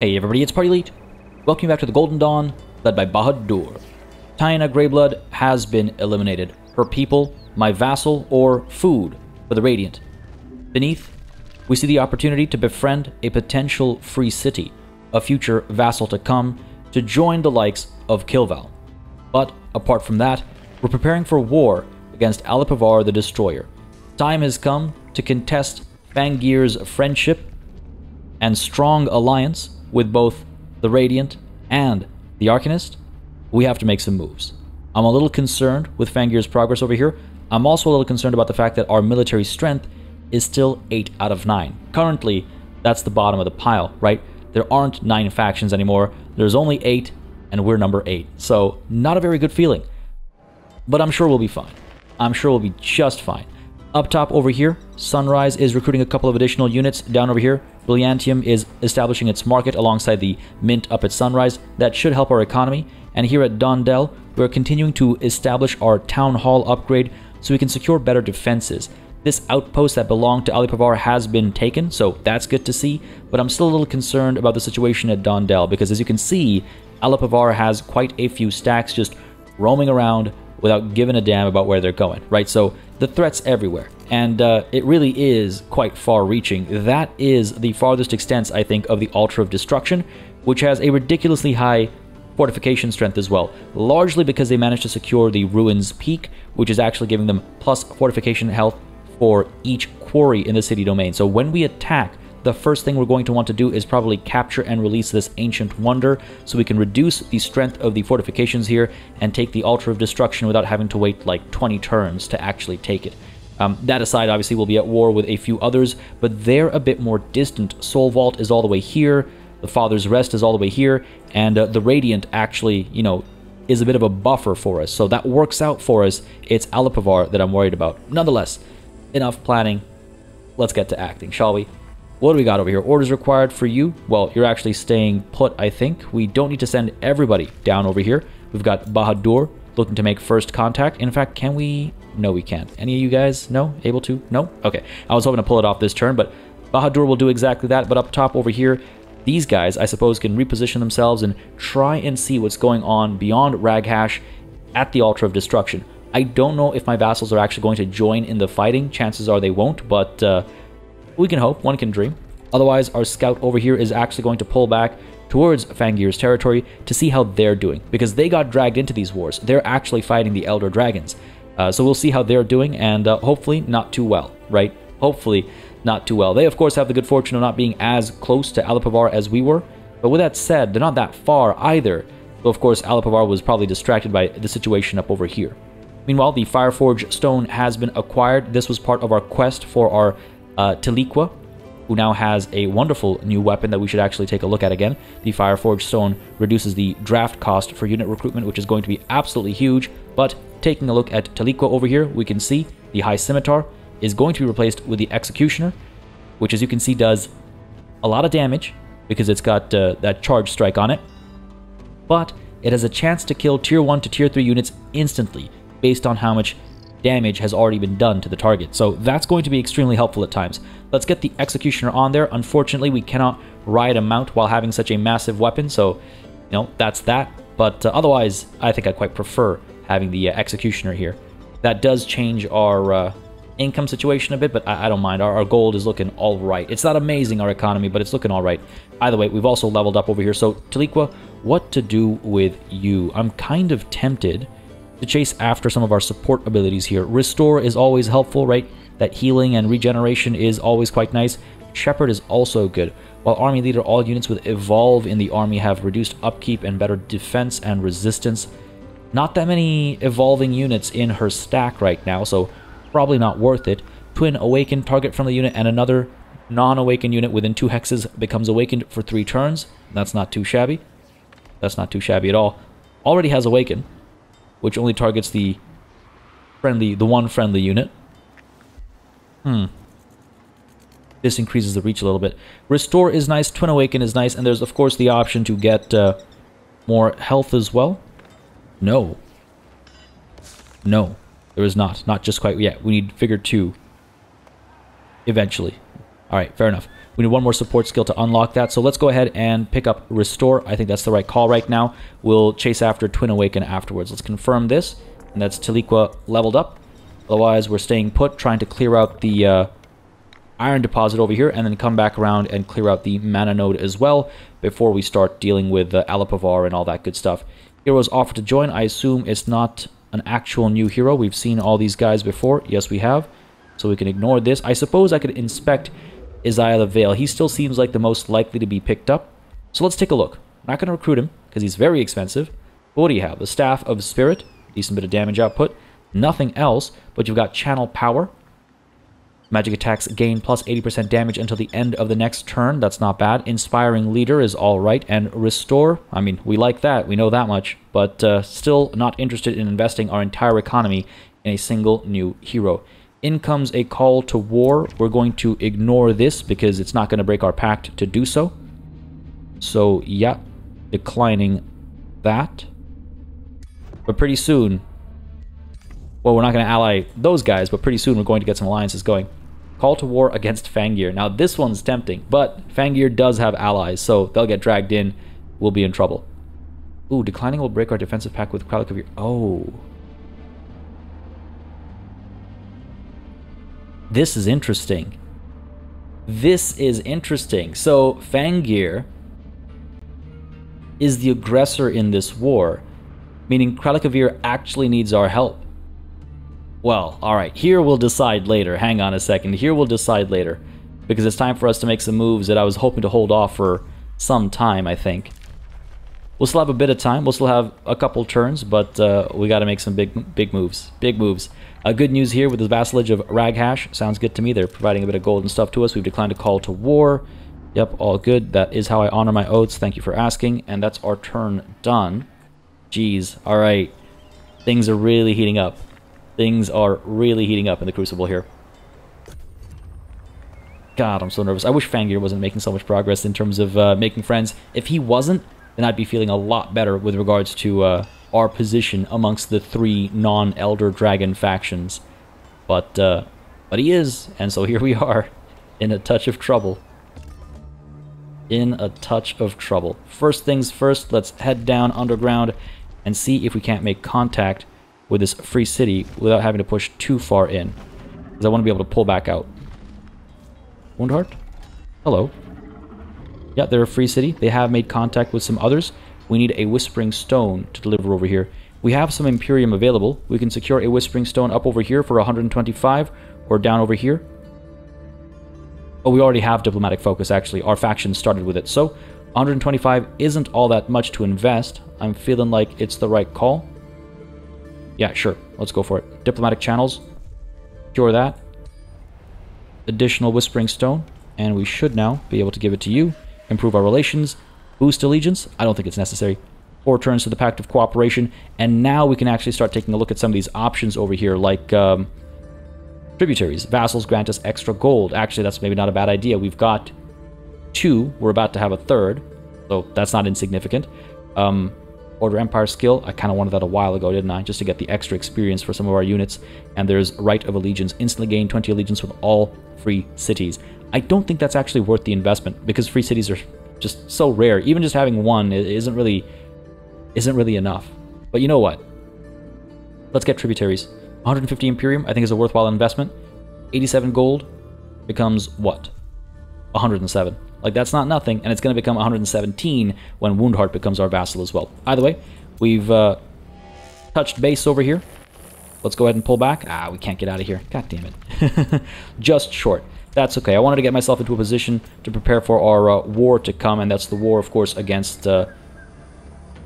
Hey everybody, it's Party Elite. Welcome back to the Golden Dawn, led by Bahadur. Taina Greyblood has been eliminated. Her people, my vassal, or food for the Radiant. Beneath, we see the opportunity to befriend a potential free city, a future vassal to come, to join the likes of Kilval. But apart from that, we're preparing for war against Alapavar the Destroyer. Time has come to contest Fangir's friendship and strong alliance with both the Radiant and the Arcanist. We have to make some moves. I'm a little concerned with Fangir's progress over here. I'm also a little concerned about the fact that our military strength is still 8 out of 9. Currently, that's the bottom of the pile, right? There aren't 9 factions anymore. There's only 8, and we're number 8. So, not a very good feeling. But I'm sure we'll be fine. I'm sure we'll be just fine. Up top over here, Sunrise is recruiting a couple of additional units. Down over here, Brilliantium is establishing its market alongside the Mint up at Sunrise. That should help our economy. And here at Dondel, we're continuing to establish our Town Hall upgrade so we can secure better defenses. This outpost that belonged to Alapavar has been taken, so that's good to see. But I'm still a little concerned about the situation at Dondel because, as you can see, Alapavar has quite a few stacks just roaming around without giving a damn about where they're going, right? So the threat's everywhere, and it really is quite far-reaching. That is the farthest extent, I think, of the Altar of Destruction, which has a ridiculously high fortification strength as well, largely because they managed to secure the Ruins Peak, which is actually giving them plus fortification health for each quarry in the city domain. So when we attack, the first thing we're going to want to do is probably capture and release this ancient wonder so we can reduce the strength of the fortifications here and take the Altar of Destruction without having to wait like 20 turns to actually take it. That aside, obviously, we'll be at war with a few others, but they're a bit more distant. Soul Vault is all the way here, the Father's Rest is all the way here, and the Radiant actually, you know, is a bit of a buffer for us. So that works out for us. It's Alapavar that I'm worried about. Nonetheless, enough planning. Let's get to acting, shall we? What do we got over here? Orders required for you. Well, you're actually staying put, I think. We don't need to send everybody down over here. We've got Bahadur looking to make first contact. In fact, can we? No, we can't. Any of you guys? No? Able to? No? Okay. I was hoping to pull it off this turn, but Bahadur will do exactly that. But up top over here, these guys, I suppose, can reposition themselves and try and see what's going on beyond Raghash at the Altar of Destruction. I don't know if my vassals are actually going to join in the fighting. Chances are they won't, but we can hope, one can dream. Otherwise, our scout over here is actually going to pull back towards Fangir's territory to see how they're doing, because they got dragged into these wars. They're actually fighting the Elder Dragons. So we'll see how they're doing, and hopefully not too well, right? Hopefully not too well. They, of course, have the good fortune of not being as close to Alapavar as we were, but with that said, they're not that far either. Though, of course, Alapavar was probably distracted by the situation up over here. Meanwhile, the Fireforge Stone has been acquired. This was part of our quest for our Taliqua, who now has a wonderful new weapon that we should actually take a look at again. The Fireforge Stone reduces the draft cost for unit recruitment, which is going to be absolutely huge. But taking a look at Taliqua over here, we can see the High Scimitar is going to be replaced with the Executioner, which, as you can see, does a lot of damage because it's got that charge strike on it. But it has a chance to kill tier 1 to tier 3 units instantly based on how much damage has already been done to the target, so that's going to be extremely helpful at times. Let's get the Executioner on there. Unfortunately, we cannot ride a mount while having such a massive weapon, so, you know, that's that. But otherwise, I think I quite prefer having the Executioner here. That does change our income situation a bit, but I don't mind. Our gold is looking all right. It's not amazing, our economy, but it's looking all right. Either way, we've also leveled up over here. So, Taliqua, what to do with you? I'm kind of tempted to chase after some of our support abilities here. Restore is always helpful, right? That healing and regeneration is always quite nice. Shepherd is also good. While Army Leader, all units with Evolve in the Army have reduced upkeep and better defense and resistance. Not that many evolving units in her stack right now, so probably not worth it. Twin Awakened, target from the unit and another non-awakened unit within 2 hexes becomes awakened for 3 turns. That's not too shabby. That's not too shabby at all. Already has Awaken, which only targets the one friendly unit. This increases the reach a little bit. Restore is nice, Twin Awaken is nice, and there's, of course, the option to get more health as well. No. No, there is not. Not just quite yet. We need Figure 2 eventually. All right, fair enough. We need one more support skill to unlock that. So let's go ahead and pick up Restore. I think that's the right call right now. We'll chase after Twin Awaken afterwards. Let's confirm this. And that's Taliqua leveled up. Otherwise, we're staying put, trying to clear out the iron deposit over here, and then come back around and clear out the mana node as well before we start dealing with Alapavar and all that good stuff. Heroes offered to join. I assume it's not an actual new hero. We've seen all these guys before. Yes, we have. So we can ignore this. I suppose I could inspect Isaiah the Veil. He still seems like the most likely to be picked up. So let's take a look. I'm not going to recruit him because he's very expensive. But what do you have? The Staff of Spirit. Decent bit of damage output. Nothing else, but you've got Channel Power. Magic attacks gain plus 80% damage until the end of the next turn. That's not bad. Inspiring Leader is all right. And Restore, I mean, we like that. We know that much. But still not interested in investing our entire economy in a single new hero. In comes a call to war. We're going to ignore this because it's not going to break our pact to do so. So, yeah, declining that. But pretty soon... well, we're not going to ally those guys, but pretty soon we're going to get some alliances going. Call to war against Fangir. Now, this one's tempting, but Fangir does have allies, so they'll get dragged in. We'll be in trouble. Ooh, declining will break our defensive pact with Kralikavir. Oh. This is interesting. This is interesting. So, Fangir is the aggressor in this war, meaning Kralikavir actually needs our help. Well, alright, here we'll decide later. Hang on a second. Here we'll decide later. Because it's time for us to make some moves that I was hoping to hold off for some time, I think. We'll still have a bit of time. We'll still have a couple turns, but we got to make some big moves. Big moves. Good news here with the vassalage of Raghash. Sounds good to me. They're providing a bit of gold and stuff to us. We've declined a call to war. Yep, all good. That is how I honor my oaths. Thank you for asking. And that's our turn done. Jeez, alright. Things are really heating up. Things are really heating up in the Crucible here. God, I'm so nervous. I wish Fangir wasn't making so much progress in terms of making friends. If he wasn't, then I'd be feeling a lot better with regards to our position amongst the three non-Elder Dragon factions. But he is, and so here we are, in a touch of trouble. In a touch of trouble. First things first, let's head down underground and see if we can't make contact with this free city without having to push too far in. Because I want to be able to pull back out. Woundheart? Hello. Yeah, they're a free city. They have made contact with some others. We need a Whispering Stone to deliver over here. We have some Imperium available. We can secure a Whispering Stone up over here for 125, or down over here. Oh, we already have Diplomatic Focus, actually. Our faction started with it. So, 125 isn't all that much to invest. I'm feeling like it's the right call. Yeah, sure. Let's go for it. Diplomatic Channels. Cure that. Additional Whispering Stone. And we should now be able to give it to you. Improve our relations. Boost Allegiance. I don't think it's necessary. 4 turns to the Pact of Cooperation. And now we can actually start taking a look at some of these options over here, like tributaries. Vassals grant us extra gold. Actually, that's maybe not a bad idea. We've got 2. We're about to have a 3rd. So that's not insignificant. Order Empire skill. I kind of wanted that a while ago, didn't I? Just to get the extra experience for some of our units. And there's Right of Allegiance. Instantly gain 20 allegiance with all free cities. I don't think that's actually worth the investment because free cities are just so rare. Even just having one isn't really enough. But you know what? Let's get tributaries. 150 Imperium I think is a worthwhile investment. 87 gold becomes what? 107. Like, that's not nothing, and it's going to become 117 when Woundheart becomes our vassal as well. Either way, we've touched base over here. Let's go ahead and pull back. Ah, we can't get out of here. God damn it. Just short. That's okay. I wanted to get myself into a position to prepare for our war to come, and that's the war, of course, against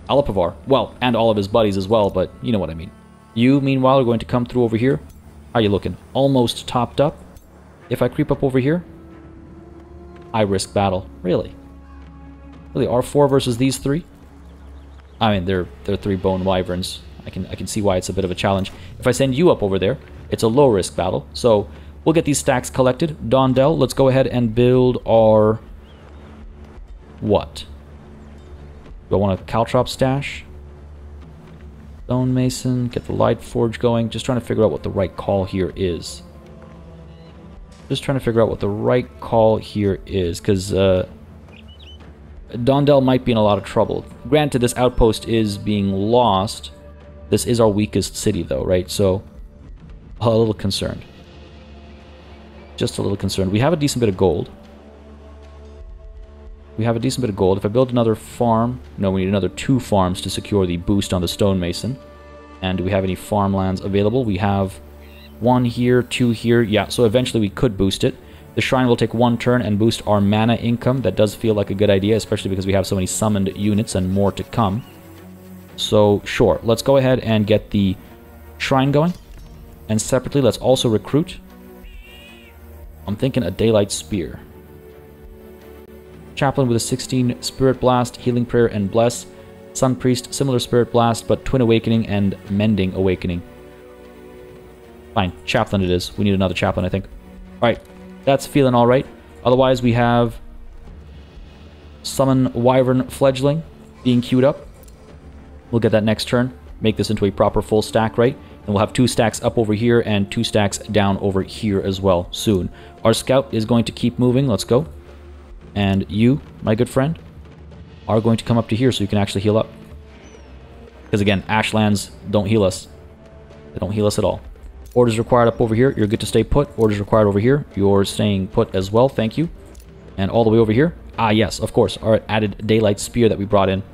Alapavar. Well, and all of his buddies as well, but you know what I mean. You, meanwhile, are going to come through over here. How are you looking? Almost topped up. If I creep up over here... I risk battle. Really? Really, R4 versus these three? I mean, they're three bone wyverns. I can see why it's a bit of a challenge. If I send you up over there, it's a low-risk battle. So, we'll get these stacks collected. Dondel, let's go ahead and build our... what? Do I want a Caltrop stash? Stone Mason, get the Light Forge going. Just trying to figure out what the right call here is. Just trying to figure out what the right call here is, because Dondel might be in a lot of trouble. Granted, this outpost is being lost. This is our weakest city, though, right? So, a little concerned. Just a little concerned. We have a decent bit of gold. We have a decent bit of gold. If I build another farm... No, we need another 2 farms to secure the boost on the stonemason. And do we have any farmlands available? We have 1 here, 2 here. Yeah, so eventually we could boost it. The shrine will take 1 turn and boost our mana income. That does feel like a good idea, especially because we have so many summoned units and more to come. So, sure. Let's go ahead and get the shrine going. And separately, let's also recruit. I'm thinking a Daylight Spear. Chaplain with a 16 Spirit Blast, Healing Prayer, and Bless. Sun Priest, similar Spirit Blast, but Twin Awakening and Mending Awakening. Fine. Chaplain it is. We need another Chaplain, I think. Alright. That's feeling alright. Otherwise, we have Summon Wyvern Fledgling being queued up. We'll get that next turn. Make this into a proper full stack, right? And we'll have 2 stacks up over here and 2 stacks down over here as well soon. Our scout is going to keep moving. Let's go. And you, my good friend, are going to come up to here so you can actually heal up. Because again, Ashlands don't heal us. They don't heal us at all. Orders required up over here. You're good to stay put. Orders required over here. You're staying put as well. Thank you. And all the way over here. Ah, yes, of course. Our added Daylight Spear that we brought in.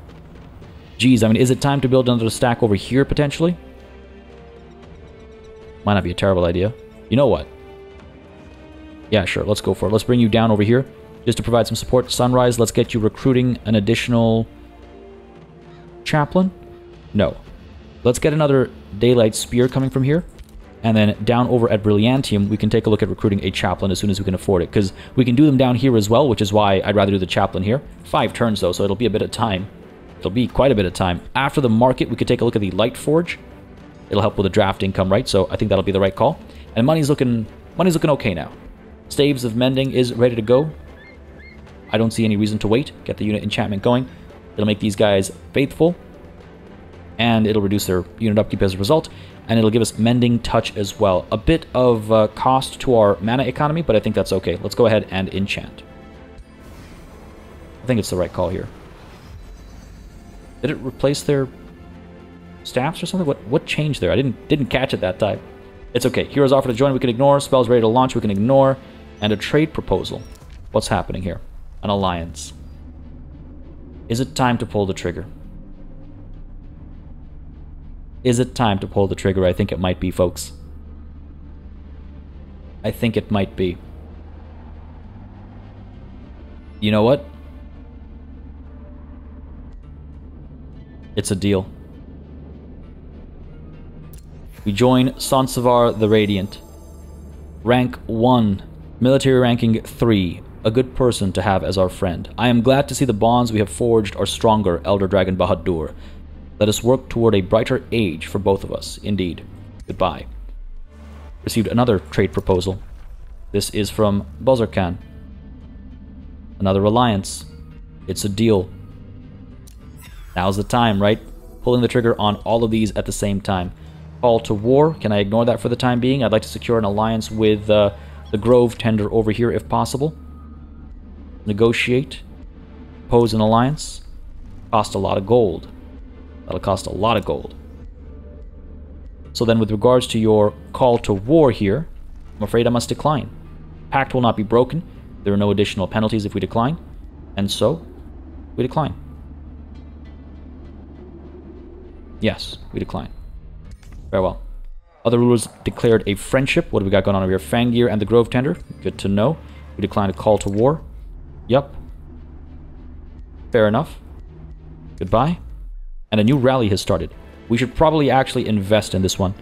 Geez, I mean, is it time to build another stack over here, potentially? Might not be a terrible idea. You know what? Yeah, sure. Let's go for it. Let's bring you down over here. Just to provide some support. Sunrise, let's get you recruiting an additional chaplain. No. Let's get another Daylight Spear coming from here. And then down over at Brilliantium, we can take a look at recruiting a chaplain as soon as we can afford it. Because we can do them down here as well, which is why I'd rather do the chaplain here. 5 turns, though, so it'll be a bit of time. It'll be quite a bit of time. After the market, we could take a look at the Light Forge. It'll help with the draft income, right? So I think that'll be the right call. And money's looking okay now. Staves of Mending is ready to go. I don't see any reason to wait. Get the unit enchantment going. It'll make these guys faithful. And it'll reduce their unit upkeep as a result. And it'll give us Mending Touch as well. A bit of cost to our mana economy, but I think that's okay. Let's go ahead and enchant. I think it's the right call here. Did it replace their staffs or something? What changed there? I didn't catch it that time. It's okay. Heroes offer to join, we can ignore. Spells ready to launch, we can ignore. And a trade proposal. What's happening here? An alliance. Is it time to pull the trigger? Is it time to pull the trigger? I think it might be, folks. I think it might be. You know what? It's a deal. We join Sansavar the Radiant. Rank 1. Military ranking 3. A good person to have as our friend. I am glad to see the bonds we have forged are stronger, Elder Dragon Bahadur. Let us work toward a brighter age for both of us. Indeed. Goodbye. Received another trade proposal. This is from Bolzarkan. Another alliance. It's a deal. Now's the time, right? Pulling the trigger on all of these at the same time. Call to war. Can I ignore that for the time being? I'd like to secure an alliance with the Grove Tender over here if possible. Negotiate. Pose an alliance. Cost a lot of gold. That'll cost a lot of gold. So then with regards to your call to war here, I'm afraid I must decline. Pact will not be broken. There are no additional penalties if we decline. And so, we decline. Yes, we decline. Farewell. Other rulers declared a friendship. What do we got going on over here? Fangir and the Grove Tender. Good to know. We declined a call to war. Yep. Fair enough. Goodbye. And a new rally has started. We should probably actually invest in this one.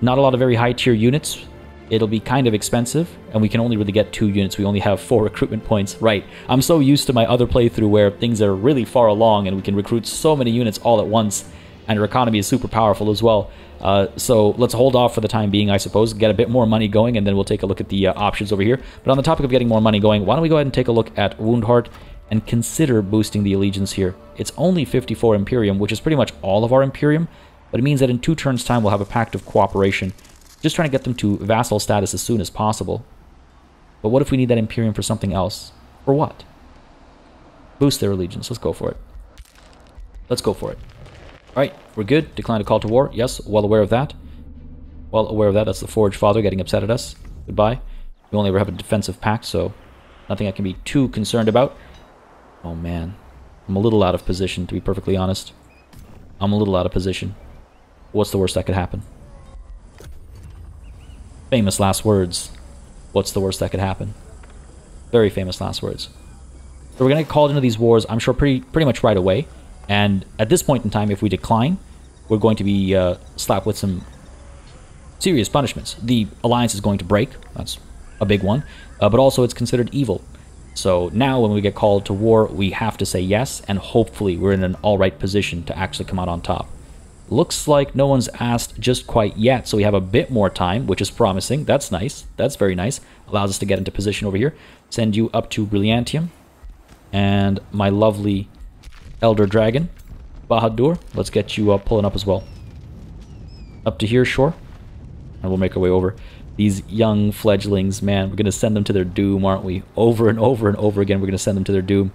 Not a lot of very high tier units. It'll be kind of expensive. And we can only really get 2 units. We only have 4 recruitment points. Right. I'm so used to my other playthrough where things are really far along and we can recruit so many units all at once. And our economy is super powerful as well. So let's hold off for the time being, I suppose. Get a bit more money going, and then we'll take a look at the options over here. But on the topic of getting more money going, why don't we go ahead and take a look at Woundheart and consider boosting the allegiance here. It's only 54 Imperium, which is pretty much all of our Imperium. But it means that in 2 turns' time, we'll have a Pact of Cooperation. Just trying to get them to vassal status as soon as possible. But what if we need that Imperium for something else? For what? Boost their allegiance. Let's go for it. Let's go for it. Alright, we're good. Decline a call to war. Yes, well aware of that. Well aware of that. That's the Forge Father getting upset at us. Goodbye. We only ever have a defensive pact, so nothing I can be too concerned about. Oh man. I'm a little out of position, to be perfectly honest. I'm a little out of position. What's the worst that could happen? Famous last words. What's the worst that could happen? Very famous last words. So we're going to get called into these wars, I'm sure, pretty much right away. And at this point in time, if we decline, we're going to be slapped with some serious punishments. The alliance is going to break. That's a big one. But also, it's considered evil. So now when we get called to war, we have to say yes, and hopefully we're in an all right position to actually come out on top. Looks like no one's asked just quite yet, so we have a bit more time, which is promising. That's nice. That's very nice. Allows us to get into position over here. Send you up to Brilliantium. And my lovely Elder Dragon, Bahadur. Let's get you pulling up as well. Up to here, sure. And we'll make our way over. These young fledglings, man, we're going to send them to their doom, aren't we? Over and over and over again, we're going to send them to their doom.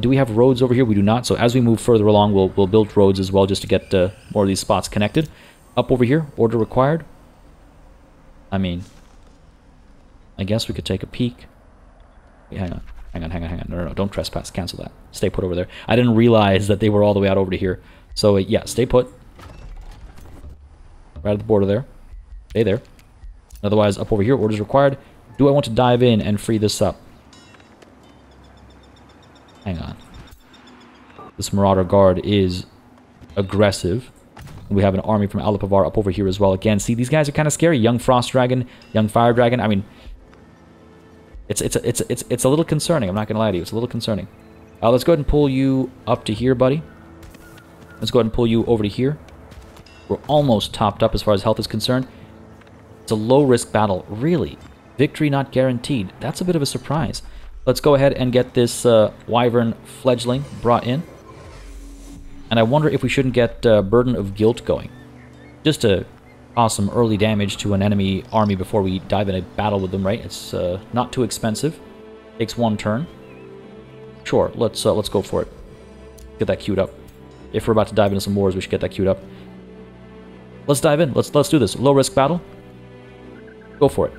Do we have roads over here? We do not. So as we move further along, we'll build roads as well just to get more of these spots connected. Up over here, order required. I mean, I guess we could take a peek. Wait, hang on. No, don't trespass. Cancel that. Stay put over there. I didn't realize that they were all the way out over to here. So yeah, stay put. Right at the border there. Stay there. Otherwise, up over here, orders required. Do I want to dive in and free this up? Hang on. This Marauder Guard is aggressive. We have an army from Alapavar up over here as well. Again, see, these guys are kind of scary. Young Frost Dragon, young Fire Dragon. I mean, it's a little concerning. I'm not going to lie to you. It's a little concerning. Let's go ahead and pull you up to here, buddy. Let's go ahead and pull you over to here. We're almost topped up as far as health is concerned. It's a low-risk battle, really. Victory not guaranteed. That's a bit of a surprise. Let's go ahead and get this Wyvern Fledgling brought in. And I wonder if we shouldn't get Burden of Guilt going. Just to cause some early damage to an enemy army before we dive in a battle with them, right? It's not too expensive. Takes one turn. Sure, let's go for it. Get that queued up. If we're about to dive into some wars, we should get that queued up. Let's dive in. Let's do this. Low-risk battle. Go for it.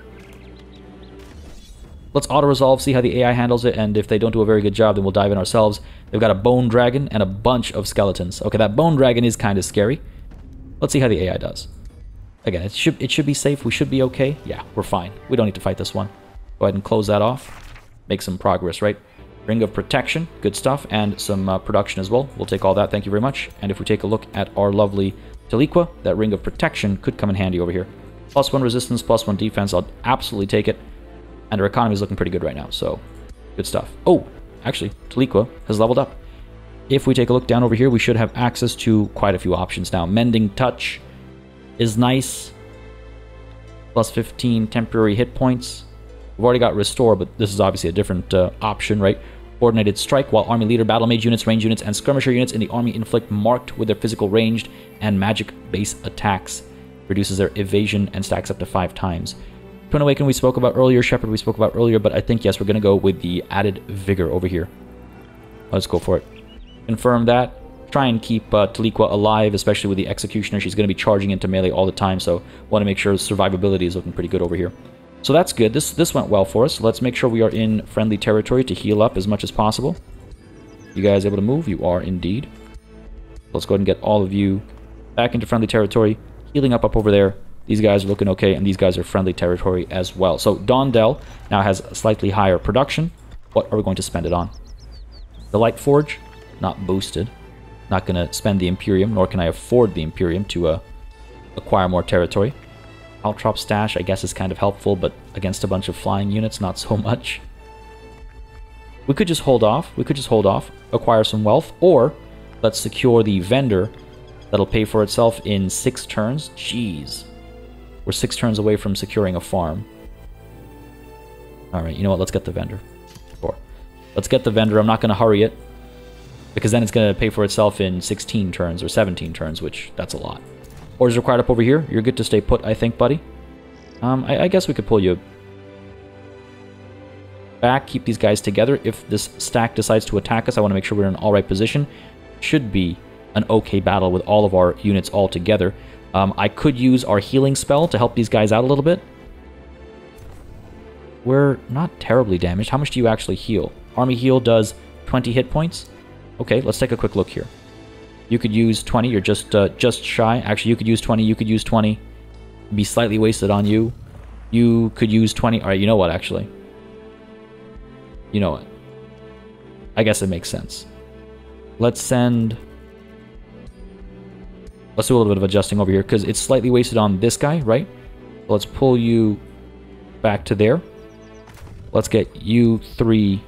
Let's auto-resolve, see how the AI handles it, and if they don't do a very good job, then we'll dive in ourselves. They've got a Bone Dragon and a bunch of skeletons. Okay, that Bone Dragon is kind of scary. Let's see how the AI does. Again, it should be safe. We should be okay. Yeah, we're fine. We don't need to fight this one. Go ahead and close that off. Make some progress, right? Ring of Protection, good stuff, and some production as well. We'll take all that. Thank you very much. And if we take a look at our lovely Taliqua, that Ring of Protection could come in handy over here. Plus one resistance, plus one defense. I'll absolutely take it. And her economy is looking pretty good right now, so good stuff. Oh, actually, Taliqua has leveled up. If we take a look down over here, we should have access to quite a few options now. Mending Touch is nice. Plus 15 temporary hit points. We've already got Restore, but this is obviously a different option, right? Coordinated Strike, while Army Leader, Battle Mage units, Range units, and Skirmisher units in the Army inflict marked with their physical ranged and magic base attacks. Reduces their evasion and stacks up to 5 times. Twin Awakened we spoke about earlier, Shepherd we spoke about earlier, but I think, yes, we're going to go with the added vigor over here. Let's go for it. Confirm that. Try and keep Taliqua alive, especially with the Executioner. She's going to be charging into melee all the time, so want to make sure survivability is looking pretty good over here. So that's good. This went well for us. Let's make sure we are in friendly territory to heal up as much as possible. You guys able to move? You are indeed. Let's go ahead and get all of you back into friendly territory. Healing up over there. These guys are looking okay, and these guys are friendly territory as well. So Dondel now has slightly higher production. What are we going to spend it on? The Light Forge, not boosted. Not going to spend the Imperium, nor can I afford the Imperium to acquire more territory. Altrop Stash, I guess, is kind of helpful, but against a bunch of flying units, not so much. We could just hold off. Acquire some wealth, or let's secure the vendor. That'll pay for itself in 6 turns. Jeez. We're 6 turns away from securing a farm. Alright, you know what? Let's get the vendor. Sure. Let's get the vendor. I'm not going to hurry it. Because then it's going to pay for itself in 16 turns or 17 turns, which that's a lot. Orders required up over here. You're good to stay put, I think, buddy. I guess we could pull you. back, keep these guys together. If this stack decides to attack us, I want to make sure we're in an all right position. Should be an okay battle with all of our units all together. I could use our healing spell to help these guys out a little bit. We're not terribly damaged. How much do you actually heal? Army heal does 20 hit points. Okay, let's take a quick look here. You could use 20. You're just shy. Actually, you could use 20. You could use 20. It'd be slightly wasted on you. You could use 20. All right, you know what, actually. You know what? I guess it makes sense. Let's send... Let's do a little bit of adjusting over here, because it's slightly wasted on this guy, right? So let's pull you back to there. Let's get you three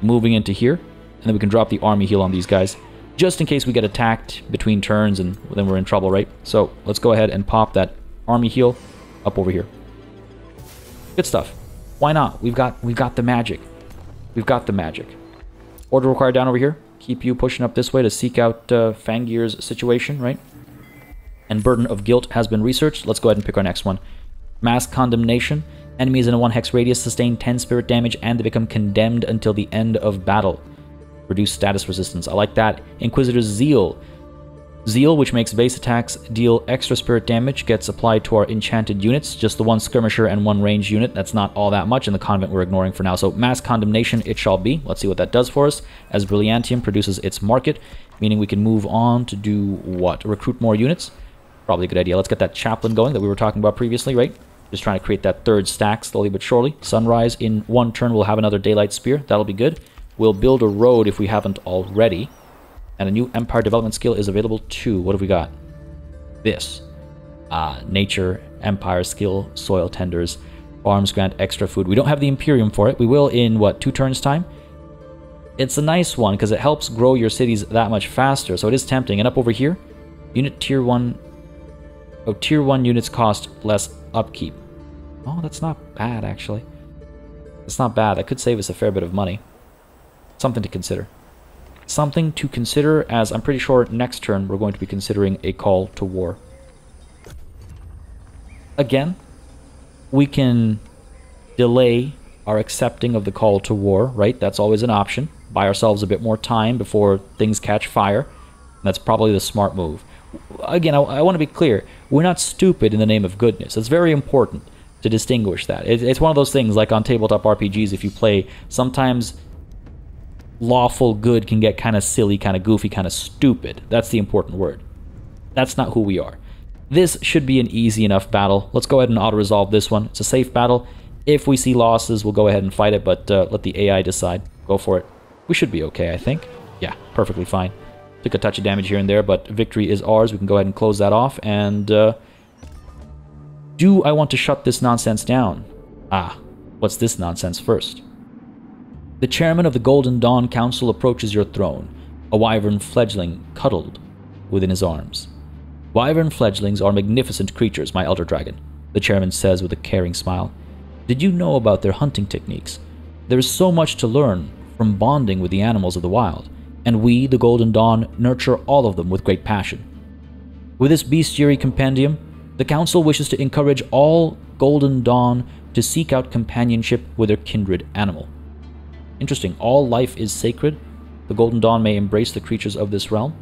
moving into here, and then we can drop the army heal on these guys, just in case we get attacked between turns, and then we're in trouble, right? So let's go ahead and pop that army heal up over here. Good stuff. Why not? We've got the magic. We've got the magic. Order required down over here. Keep you pushing up this way to seek out Fangir's situation, right? And Burden of Guilt has been researched. Let's go ahead and pick our next one. Mass Condemnation. Enemies in a 1-hex radius sustain 10 spirit damage, and they become condemned until the end of battle. Reduce status resistance. I like that. Inquisitor's Zeal. Zeal, which makes base attacks deal extra spirit damage, gets applied to our enchanted units. Just the one skirmisher and one range unit. That's not all that much, and the convent we're ignoring for now. So Mass Condemnation it shall be. Let's see what that does for us, as Brilliantium produces its market, meaning we can move on to do what? Recruit more units? Probably a good idea. Let's get that Chaplain going that we were talking about previously, right? Just trying to create that third stack slowly but surely. Sunrise in one turn we'll have another Daylight Spear. That'll be good. We'll build a road if we haven't already. And a new Empire Development skill is available too. What have we got? This. Nature, Empire skill, Soil Tenders. Farms grant extra food. We don't have the Imperium for it. We will in, what, 2 turns time? It's a nice one because it helps grow your cities that much faster. So it is tempting. And up over here, unit tier 1. Oh, tier 1 units cost less upkeep. Oh, that's not bad, actually. That's not bad. That could save us a fair bit of money. Something to consider. Something to consider, as I'm pretty sure next turn we're going to be considering a call to war. Again, we can delay our accepting of the call to war, right? That's always an option. Buy ourselves a bit more time before things catch fire. That's probably the smart move. Again, I want to be clear. We're not stupid in the name of goodness. It's very important to distinguish that. It's one of those things, like on tabletop RPGs, if you play, sometimes... lawful good can get kind of silly, kind of goofy, kind of stupid. That's the important word. That's not who we are. This should be an easy enough battle. Let's go ahead and auto-resolve this one. It's a safe battle. If we see losses, we'll go ahead and fight it, but let the AI decide. Go for it. We should be okay, I think. Yeah, perfectly fine. Took a touch of damage here and there, but victory is ours. We can go ahead and close that off. And do I want to shut this nonsense down? Ah, what's this nonsense first? The chairman of the Golden Dawn Council approaches your throne, a wyvern fledgling cuddled within his arms. Wyvern fledglings are magnificent creatures, my elder dragon, the chairman says with a caring smile. Did you know about their hunting techniques? There is so much to learn from bonding with the animals of the wild, and we, the Golden Dawn, nurture all of them with great passion. With this bestiary compendium, the council wishes to encourage all Golden Dawn to seek out companionship with their kindred animal. Interesting. All life is sacred. The Golden Dawn may embrace the creatures of this realm.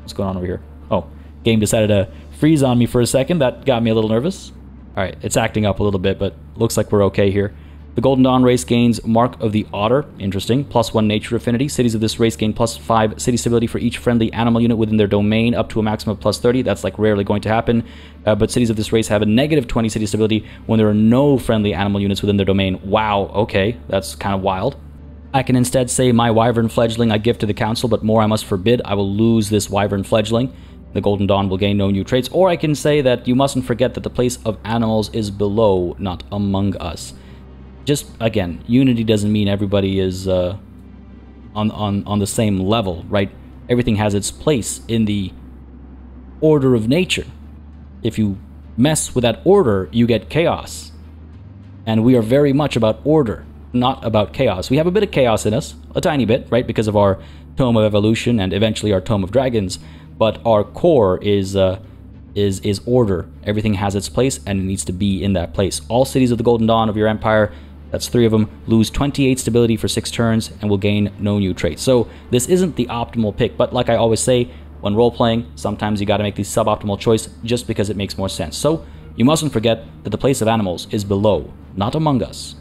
What's going on over here? Oh, game decided to freeze on me for a second. That got me a little nervous. All right, it's acting up a little bit, but looks like we're okay here. The Golden Dawn race gains Mark of the Otter. Interesting. +1 nature affinity. Cities of this race gain +5 city stability for each friendly animal unit within their domain, up to a maximum of +30. That's like rarely going to happen. But cities of this race have a -20 city stability when there are no friendly animal units within their domain. Wow, okay. That's kind of wild. I can instead say my wyvern fledgling I give to the council, but more I must forbid. I will lose this wyvern fledgling. The Golden Dawn will gain no new traits. Or I can say that you mustn't forget that the place of animals is below, not among us. Just, again, unity doesn't mean everybody is on the same level, right? Everything has its place in the order of nature. If you mess with that order, you get chaos. And we are very much about order, not about chaos. We have a bit of chaos in us, a tiny bit, right? Because of our Tome of Evolution and eventually our Tome of Dragons. But our core is is order. Everything has its place and it needs to be in that place. All cities of the Golden Dawn of your empire, that's 3 of them, lose 28 stability for 6 turns and will gain no new traits. So this isn't the optimal pick, but like I always say, when role-playing, sometimes you gotta make the suboptimal choice just because it makes more sense. So you mustn't forget that the place of animals is below, not among us.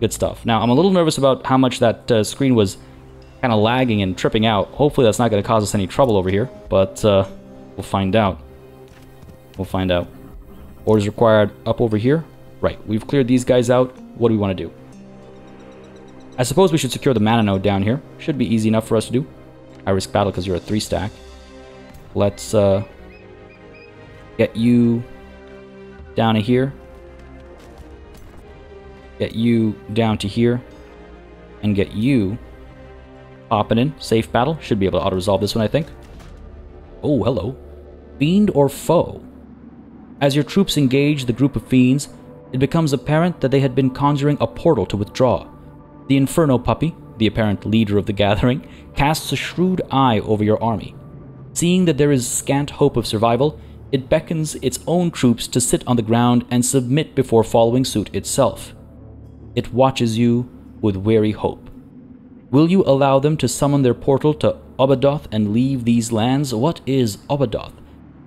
Good stuff. Now, I'm a little nervous about how much that screen was kind of lagging and tripping out. Hopefully that's not going to cause us any trouble over here, but we'll find out. We'll find out. Orders required up over here. Right, we've cleared these guys out. What do we want to do? I suppose we should secure the mana node down here. Should be easy enough for us to do. I risk battle because you're a 3-stack. Let's get you down to here. Get you down to here. And get you popping in. Safe battle. Should be able to auto-resolve this one, I think. Oh, hello. Fiend or foe? As your troops engage the group of fiends, it becomes apparent that they had been conjuring a portal to withdraw. The Inferno Puppy, the apparent leader of the gathering, casts a shrewd eye over your army. Seeing that there is scant hope of survival, it beckons its own troops to sit on the ground and submit before following suit itself. It watches you with wary hope. Will you allow them to summon their portal to Obadoth and leave these lands? What is Obadoth?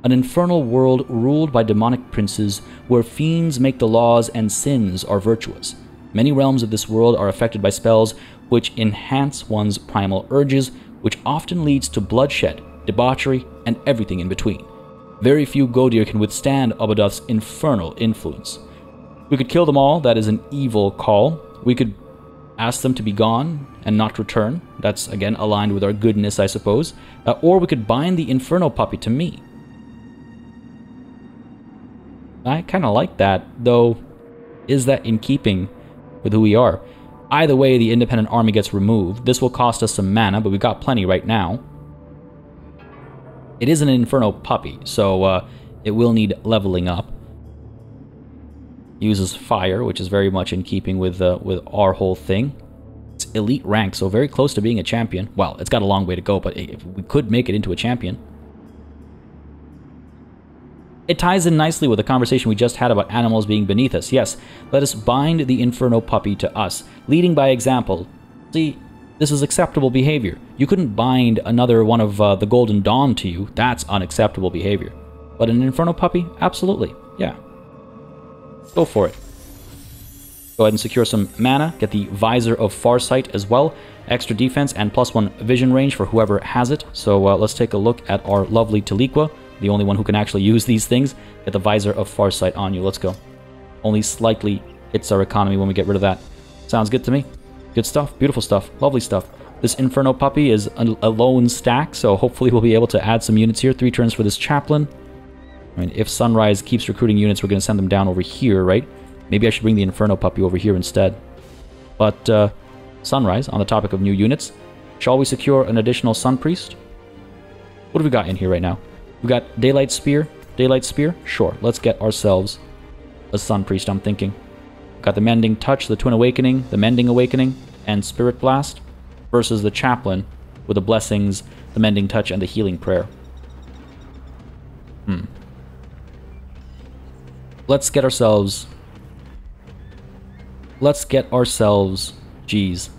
An infernal world ruled by demonic princes, where fiends make the laws and sins are virtuous. Many realms of this world are affected by spells which enhance one's primal urges, which often leads to bloodshed, debauchery, and everything in between. Very few Godir can withstand Obadoth's infernal influence. We could kill them all, that is an evil call. We could ask them to be gone and not return. That's, again, aligned with our goodness, I suppose. Or we could bind the Inferno Puppy to me. I kind of like that, though. Is that in keeping with who we are? Either way, the independent army gets removed. This will cost us some mana, but we've got plenty right now. It is an Inferno Puppy, so it will need leveling up. Uses fire, which is very much in keeping with our whole thing. It's elite rank, so very close to being a champion. Well, it's got a long way to go, but we could make it into a champion. It ties in nicely with the conversation we just had about animals being beneath us. Yes, let us bind the Inferno Puppy to us, leading by example. See, this is acceptable behavior. You couldn't bind another one of the Golden Dawn to you. That's unacceptable behavior. But an Inferno Puppy? Absolutely. Yeah. Go for it. Go ahead and secure some mana. Get the Visor of Farsight as well. Extra defense and +1 vision range for whoever has it. So let's take a look at our lovely Taliqua, the only one who can actually use these things. Get the Visor of Farsight on you. Let's go. Only slightly hits our economy when we get rid of that. Sounds good to me. Good stuff. Beautiful stuff. Lovely stuff. This Inferno Puppy is a lone stack, so hopefully we'll be able to add some units here. 3 turns for this Chaplain. I mean, if Sunrise keeps recruiting units, we're going to send them down over here, right? Maybe I should bring the Inferno Puppy over here instead. But Sunrise, on the topic of new units, shall we secure an additional Sun Priest? What have we got in here right now? We've got Daylight Spear. Daylight Spear? Sure. Let's get ourselves a Sun Priest, I'm thinking. We've got the Mending Touch, the Twin Awakening, the Mending Awakening, and Spirit Blast versus the Chaplain with the Blessings, the Mending Touch, and the Healing Prayer. Let's get ourselves... Geez.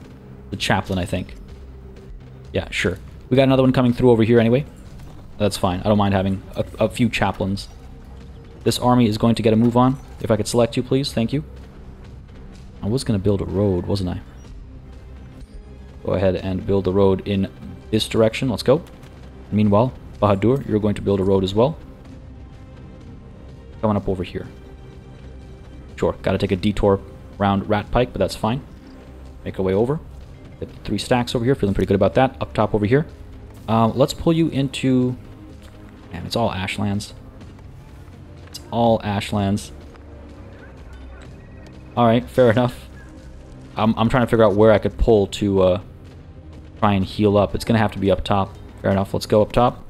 The Chaplain, I think. Yeah, sure. We got another one coming through over here anyway. That's fine. I don't mind having a few chaplains. This army is going to get a move on. If I could select you, please. Thank you. I was going to build a road, wasn't I? Go ahead and build the road in this direction. Let's go. Meanwhile, Bahadur, you're going to build a road as well. Coming up over here. Sure. Got to take a detour around Rat Pike, but that's fine. Make our way over. Get 3 stacks over here. Feeling pretty good about that. Up top over here. Let's pull you into... Damn, it's all Ashlands. It's all Ashlands. Alright, fair enough. I'm trying to figure out where I could pull to try and heal up. It's going to have to be up top. Fair enough, let's go up top.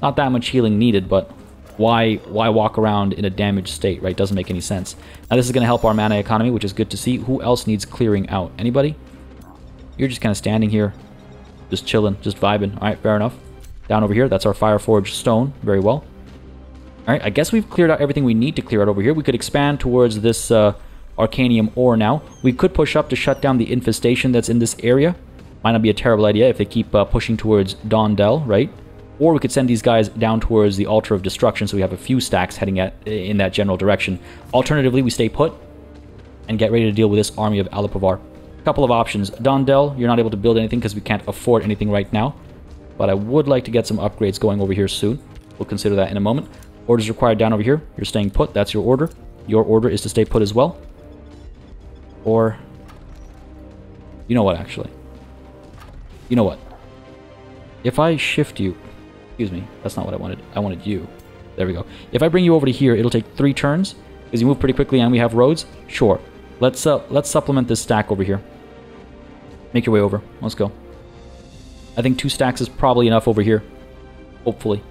Not that much healing needed, but why walk around in a damaged state, right? Doesn't make any sense. Now this is going to help our mana economy, which is good to see. Who else needs clearing out? Anybody? You're just kind of standing here. Just chilling, just vibing. All right, fair enough. Down over here, that's our Fireforge Stone. Very well. Alright, I guess we've cleared out everything we need to clear out over here. We could expand towards this Arcanium Ore now. We could push up to shut down the infestation that's in this area. Might not be a terrible idea if they keep pushing towards Dondel, right? Or we could send these guys down towards the Altar of Destruction so we have a few stacks heading in that general direction. Alternatively, we stay put and get ready to deal with this army of Alapavar. Couple of options. Dondel, you're not able to build anything because we can't afford anything right now. But I would like to get some upgrades going over here soon. We'll consider that in a moment. Orders required down over here. You're staying put. That's your order. Your order is to stay put as well. Or... you know what, actually. You know what? If I shift you... excuse me. That's not what I wanted. I wanted you. There we go. If I bring you over to here, it'll take 3 turns. Because you move pretty quickly and we have roads. Sure. Let's supplement this stack over here. Make your way over. Let's go. I think 2 stacks is probably enough over here. Hopefully.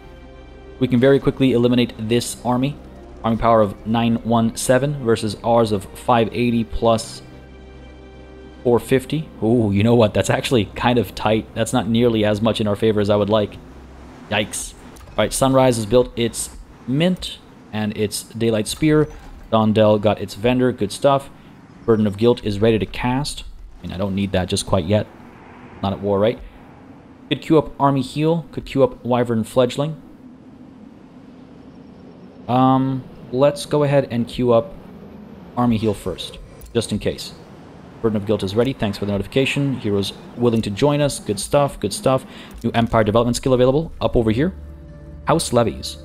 We can very quickly eliminate this army. Army power of 917 versus ours of 580 plus 450. Ooh, you know what? That's actually kind of tight. That's not nearly as much in our favor as I would like. Yikes. Alright, Sunrise has built its Mint and its Daylight Spear. Dondel got its Vendor. Good stuff. Burden of Guilt is ready to cast. I mean, I don't need that just quite yet. Not at war, right? Could queue up Army Heal. Could queue up Wyvern Fledgling. Let's go ahead and queue up Army Heal first, just in case. Burden of Guilt is ready. Thanks for the notification. Heroes willing to join us. Good stuff, good stuff. New Empire Development skill available. Up over here. House Levies.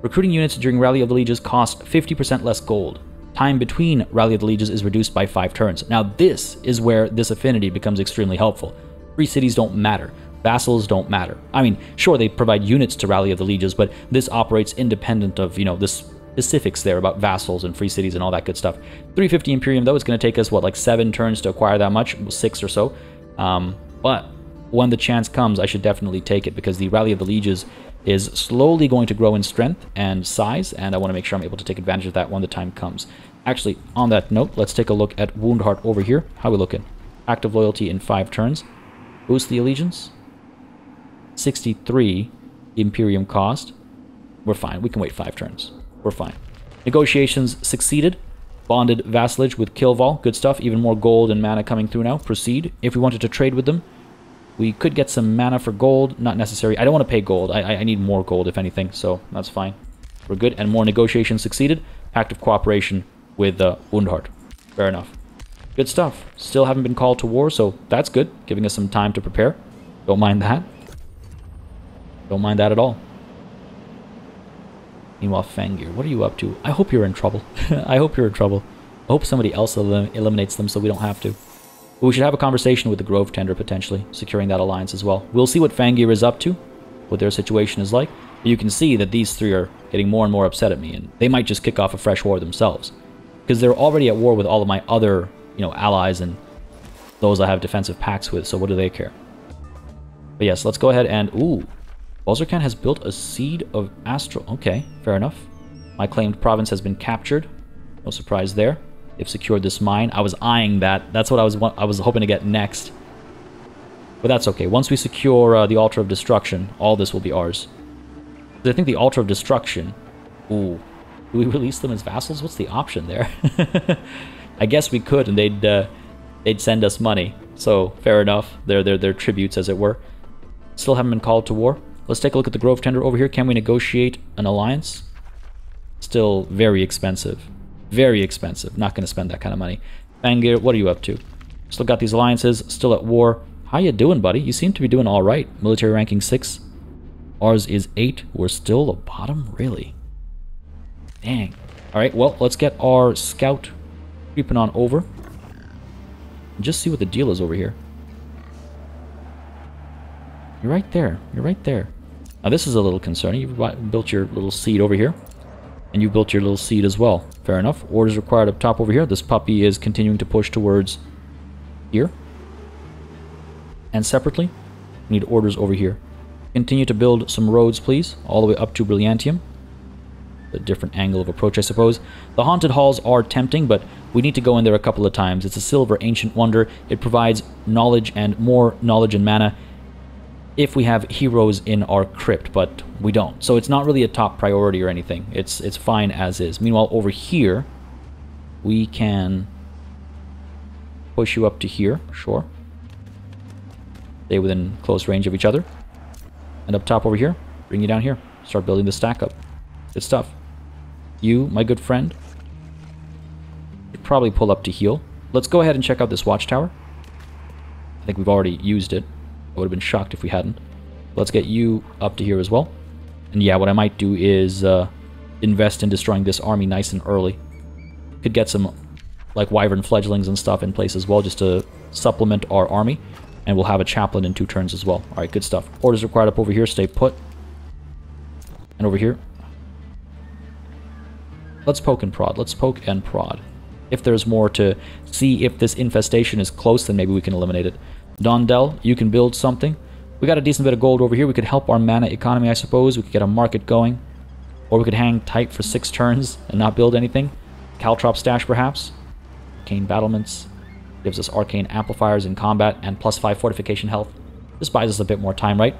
Recruiting units during Rally of the Lieges cost 50% less gold. Time between Rally of the Lieges is reduced by 5 turns. Now this is where this affinity becomes extremely helpful. Free cities don't matter. Vassals don't matter. I mean, sure, they provide units to Rally of the Lieges, but this operates independent of, you know, the specifics there about vassals and free cities and all that good stuff. 350 Imperium, though, it's going to take us, what, like 7 turns to acquire that much? 6 or so. But when the chance comes, I should definitely take it because the Rally of the Lieges is slowly going to grow in strength and size, and I want to make sure I'm able to take advantage of that when the time comes. Actually, on that note, let's take a look at Woundheart over here. How are we looking? Active loyalty in 5 turns. Boost the allegiance. 63 Imperium cost. We're fine. We can wait 5 turns. We're fine. Negotiations succeeded. Bonded vassalage with Kilval. Good stuff. Even more gold and mana coming through now. Proceed. If we wanted to trade with them, we could get some mana for gold. Not necessary. I don't want to pay gold. I need more gold, if anything. So that's fine. We're good. And more negotiations succeeded. Pact of Cooperation with Woundheart. Fair enough. Good stuff. Still haven't been called to war, so that's good. Giving us some time to prepare. Don't mind that. Don't mind that at all. Meanwhile, Fangir, what are you up to? I hope you're in trouble. I hope you're in trouble. I hope somebody else eliminates them so we don't have to. But we should have a conversation with the Grove Tender, potentially, securing that alliance as well. We'll see what Fangir is up to, what their situation is like. But you can see that these three are getting more and more upset at me, and they might just kick off a fresh war themselves. Because they're already at war with all of my other, you know, allies and those I have defensive pacts with, so what do they care? But yes, let's go ahead and... ooh... Bolzarkan has built a Seed of Astral. Okay, fair enough. My claimed province has been captured. No surprise there. They've secured this mine. I was eyeing that. That's what I was hoping to get next. But that's okay. Once we secure the Altar of Destruction, all this will be ours. I think the Altar of Destruction... ooh. Do we release them as vassals? What's the option there? I guess we could, and they'd send us money. So, fair enough. They're tributes, as it were. Still haven't been called to war. Let's take a look at the Grove Tender over here. Can we negotiate an alliance? Still very expensive. Very expensive. Not going to spend that kind of money. Fangir, what are you up to? Still got these alliances. Still at war. How you doing, buddy? You seem to be doing all right. Military ranking 6. Ours is 8. We're still the bottom? Really? Dang. Alright, well, let's get our scout creeping on over. And just see what the deal is over here. You're right there. You're right there. Now, this is a little concerning. You've built your little seed over here. And you built your little seed as well. Fair enough. Orders required up top over here. This puppy is continuing to push towards here. And separately, we need orders over here. Continue to build some roads, please. All the way up to Brilliantium. A different angle of approach, I suppose. The Haunted Halls are tempting, but we need to go in there a couple of times. It's a silver ancient wonder. It provides knowledge and more knowledge and mana. if we have heroes in our crypt, but we don't. So it's not really a top priority or anything. It's fine as is. Meanwhile, over here, we can push you up to here, sure. Stay within close range of each other. And up top over here, bring you down here. Start building the stack up. Good stuff. You, my good friend, should probably pull up to heal. Let's go ahead and check out this watchtower. I think we've already used it. I would have been shocked if we hadn't. Let's get you up to here as well. And yeah, what I might do is invest in destroying this army nice and early. Could get some like wyvern fledglings and stuff in place as well, just to supplement our army. And we'll have a chaplain in 2 turns as well. Alright, good stuff. Orders required up over here, stay put. And over here. Let's poke and prod. Let's poke and prod. If there's more to see, if this infestation is close, then maybe we can eliminate it. Dondel, you can build something. We got a decent bit of gold over here. We could help our mana economy, I suppose. We could get a market going. Or we could hang tight for 6 turns and not build anything. Caltrop stash, perhaps. Arcane battlements. Gives us arcane amplifiers in combat and +5 fortification health. This buys us a bit more time, right?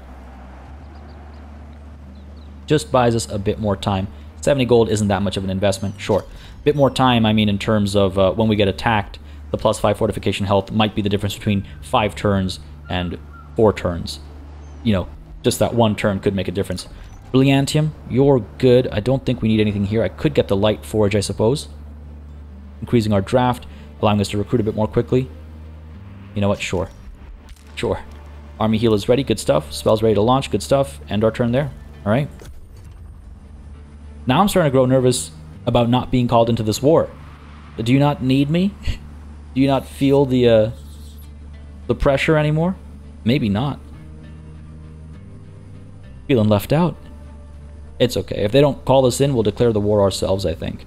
Just buys us a bit more time. 70 gold isn't that much of an investment, sure. A bit more time, I mean, in terms of when we get attacked, the +5 fortification health might be the difference between 5 turns and 4 turns. You know, just that 1 turn could make a difference. Brilliantium, you're good. I don't think we need anything here. I could get the Light Forge, I suppose. Increasing our draft, allowing us to recruit a bit more quickly. You know what? Sure. Sure. Army heal is ready. Good stuff. Spells ready to launch. Good stuff. End our turn there. All right. Now I'm starting to grow nervous about not being called into this war. Do you not need me? Do you not feel the pressure anymore? Maybe not. Feeling left out. It's okay. If they don't call us in, we'll declare the war ourselves, I think.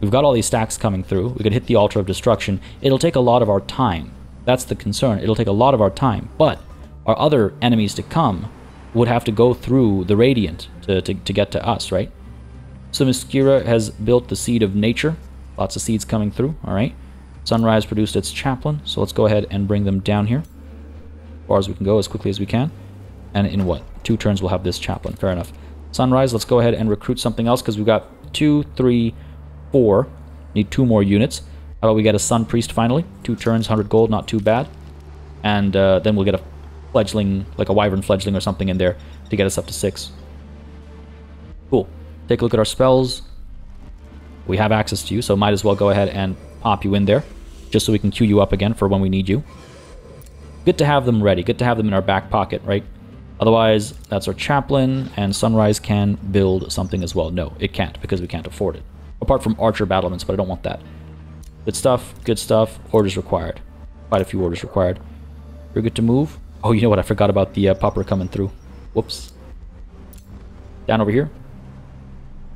We've got all these stacks coming through. We could hit the Altar of Destruction. It'll take a lot of our time. That's the concern. It'll take a lot of our time. But our other enemies to come would have to go through the Radiant to get to us, right? So Miskira has built the Seed of Nature. Lots of seeds coming through, all right? Sunrise produced its Chaplain, so let's go ahead and bring them down here. As far as we can go, as quickly as we can. And in what? 2 turns we'll have this Chaplain, fair enough. Sunrise, let's go ahead and recruit something else, because we've got 2, 3, 4. Need 2 more units. How about we get a Sun Priest finally? 2 turns, 100 gold, not too bad. And then we'll get a fledgling, like a wyvern fledgling or something in there to get us up to 6. Cool. Take a look at our spells. We have access to you, so might as well go ahead and pop you in there, just so we can queue you up again for when we need you. Good to have them ready. Good to have them in our back pocket, right? Otherwise, that's our Chaplain, and Sunrise can build something as well. No, it can't, because we can't afford it. Apart from Archer Battlements, but I don't want that. Good stuff, good stuff. Orders required. Quite a few orders required. We're good to move. Oh, you know what? I forgot about the popper coming through. Whoops. Down over here.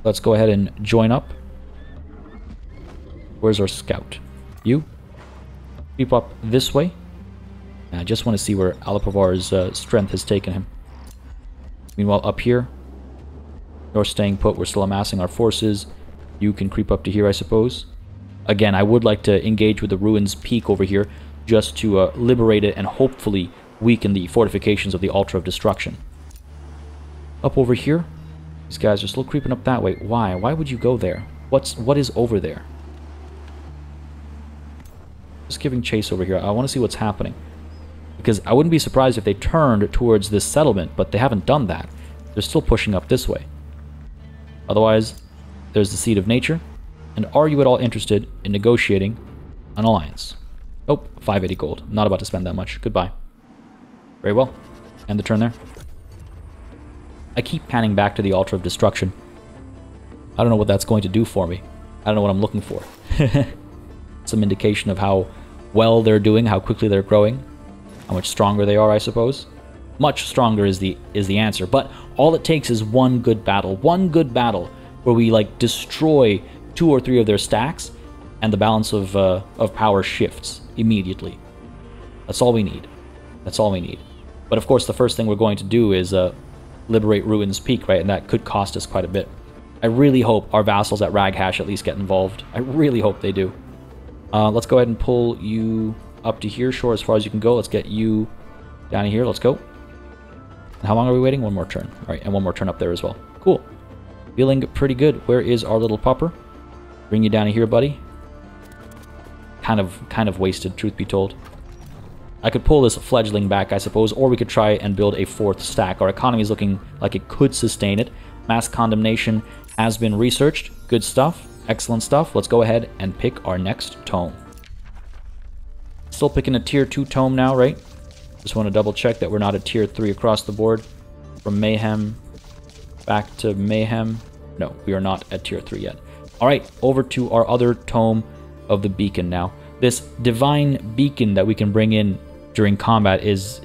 Let's go ahead and join up. Where's our scout? You. Creep up this way. And I just want to see where Alapavar's strength has taken him. Meanwhile, up here. You're staying put. We're still amassing our forces. You can creep up to here, I suppose. Again, I would like to engage with the Ruins Peak over here just to liberate it and hopefully weaken the fortifications of the Altar of Destruction. Up over here. These guys are still creeping up that way. Why? Why would you go there? What is over there? Just giving chase over here. I want to see what's happening. Because I wouldn't be surprised if they turned towards this settlement, but they haven't done that. They're still pushing up this way. Otherwise, there's the Seed of Nature. And are you at all interested in negotiating an alliance? Nope, 580 gold. Not about to spend that much. Goodbye. Very well. End the turn there. I keep panning back to the Altar of Destruction. I don't know what that's going to do for me. I don't know what I'm looking for. Some indication of how well they're doing, how quickly they're growing, how much stronger they are, I suppose. Much stronger is the answer, but all it takes is one good battle where we like destroy 2 or 3 of their stacks, and the balance of power shifts immediately. That's all we need. That's all we need. But of course, the first thing we're going to do is liberate Ruins Peak, right? And that could cost us quite a bit. I really hope our vassals at Raghash at least get involved. I really hope they do. Let's go ahead and pull you up to here, sure, as far as you can go. Let's get you down here. Let's go. And how long are we waiting? One more turn. All right, and one more turn up there as well. Cool. Feeling pretty good. Where is our little popper? Bring you down here, buddy. Kind of wasted, truth be told. I could pull this fledgling back, I suppose, or we could try and build a fourth stack. Our economy is looking like it could sustain it. Mass Condemnation has been researched. Good stuff. Excellent stuff. Let's go ahead and pick our next tome. Still picking a tier 2 tome now, right? Just want to double check that we're not a tier 3 across the board. From Mayhem back to Mayhem. No, we are not at tier 3 yet. Alright, over to our other tome of the beacon now. This divine beacon that we can bring in during combat is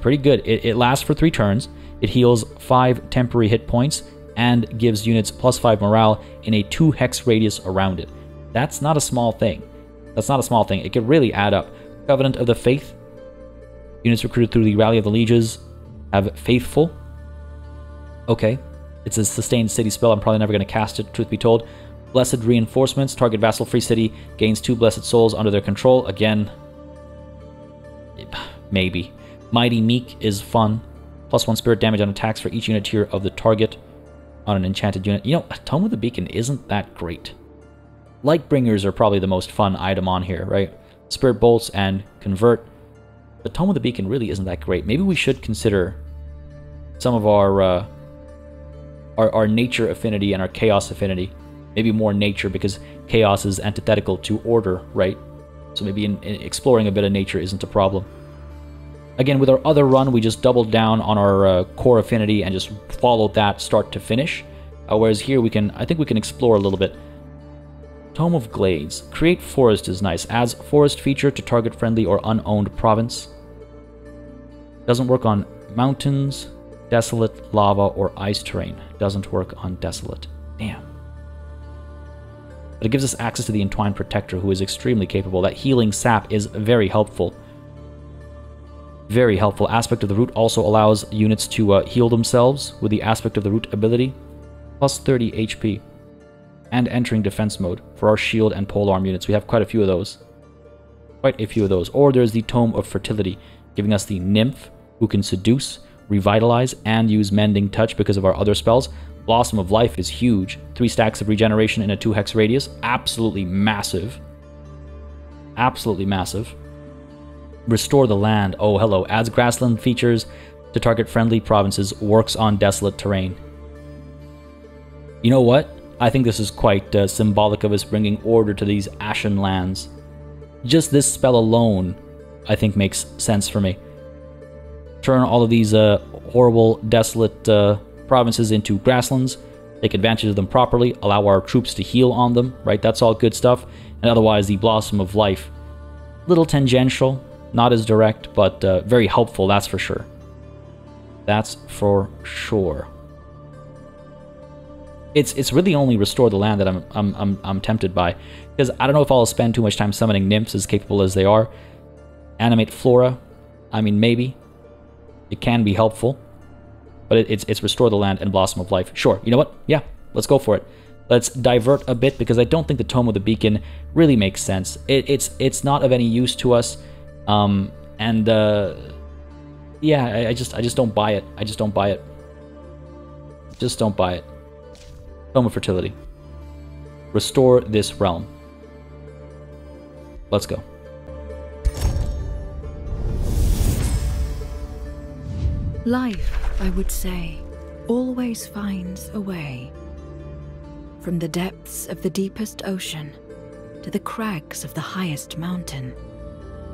pretty good. It lasts for 3 turns. It heals 5 temporary hit points and gives units plus 5 morale in a 2 hex radius around it. That's not a small thing. That's not a small thing. It could really add up. Covenant of the Faith. Units recruited through the Rally of the Lieges have Faithful. Okay. It's a sustained city spell. I'm probably never going to cast it, truth be told. Blessed Reinforcements. Target vassal free city gains 2 blessed souls under their control. Again, maybe. Mighty Meek is fun. Plus 1 spirit damage on attacks for each unit tier of the target on an enchanted unit. You know, a Tome of the Beacon isn't that great. Lightbringers are probably the most fun item on here, right? Spirit Bolts and Convert. The Tome of the Beacon really isn't that great. Maybe we should consider some of our nature affinity and our chaos affinity. Maybe more nature, because chaos is antithetical to order, right? So maybe in exploring a bit of nature isn't a problem. Again, with our other run, we just doubled down on our core affinity and just followed that start to finish. Whereas here, I think we can explore a little bit. Tome of Glades. Create Forest is nice. Adds Forest feature to target friendly or unowned province. Doesn't work on mountains, desolate, lava, or ice terrain. Doesn't work on desolate. Damn. But it gives us access to the Entwined Protector, who is extremely capable. That healing sap is very helpful. Very helpful. Aspect of the Root also allows units to heal themselves with the Aspect of the Root ability. Plus 30 HP. And entering defense mode for our shield and polearm units. We have quite a few of those. Quite a few of those. Or there's the Tome of Fertility, giving us the Nymph, who can seduce, revitalize, and use Mending Touch because of our other spells. Blossom of Life is huge. 3 stacks of regeneration in a 2 hex radius. Absolutely massive. Absolutely massive. Restore the Land. Oh, hello. Adds grassland features to target friendly provinces. Works on desolate terrain. You know what? I think this is quite symbolic of us bringing order to these ashen lands. Just this spell alone, I think, makes sense for me. Turn all of these horrible, desolate provinces into grasslands, take advantage of them properly, allow our troops to heal on them, right? That's all good stuff. And otherwise, the Blossom of Life, little tangential, not as direct, but very helpful, that's for sure. That's for sure. It's really only Restore the Land that I'm tempted by, because I don't know if I'll spend too much time summoning nymphs as capable as they are. Animate Flora, I mean, maybe. It can be helpful. But it's Restore the Land and Blossom of Life. Sure, you know what? Yeah, let's go for it. Let's divert a bit, because I don't think the Tome of the Beacon really makes sense. It's not of any use to us, yeah, I just don't buy it. I just don't buy it. Just don't buy it. Tome of Fertility. Restore this realm. Let's go. Life, I would say, always finds a way. From the depths of the deepest ocean to the crags of the highest mountain,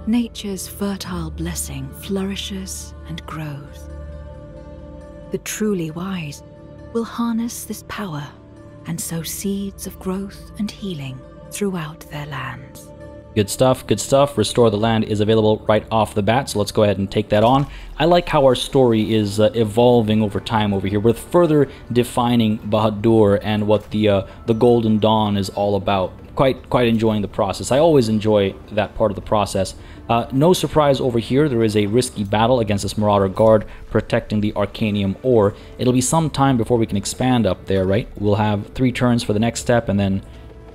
nature's fertile blessing flourishes and grows. The truly wise will harness this power and sow seeds of growth and healing throughout their lands. Good stuff, good stuff. Restore the Land is available right off the bat, so let's go ahead and take that on. I like how our story is evolving over time over here. We're further defining Bahadur and what the Golden Dawn is all about. Quite enjoying the process. I always enjoy that part of the process. No surprise over here, there is a risky battle against this Marauder Guard protecting the Arcanium Ore. It'll be some time before we can expand up there, right? We'll have 3 turns for the next step, and then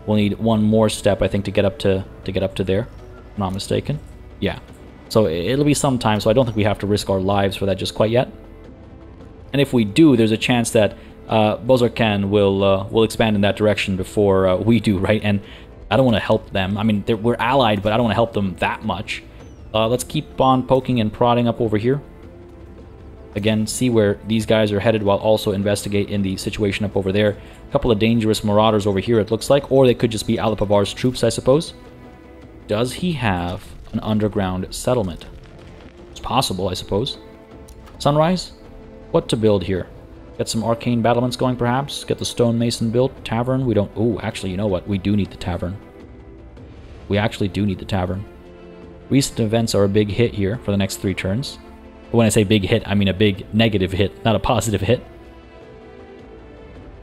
we'll need 1 more step, I think, to get up to there, if I'm not mistaken. Yeah. So it'll be some time, so I don't think we have to risk our lives for that just quite yet. And if we do, there's a chance that Bolzarkan will expand in that direction before we do, right? And I don't want to help them. I mean, we're allied, but I don't want to help them that much. Let's keep on poking and prodding up over here. Again, see where these guys are headed while also investigate in the situation up over there. A couple of dangerous marauders over here, it looks like. Or they could just be Alapavar's troops, I suppose. Does he have an underground settlement? It's possible, I suppose. Sunrise? What to build here? Get some arcane battlements going, perhaps? Get the stonemason built? Tavern? We don't... Ooh, actually, you know what? We do need the tavern. We actually do need the tavern. Recent events are a big hit here for the next 3 turns. When I say big hit, I mean a big negative hit, not a positive hit.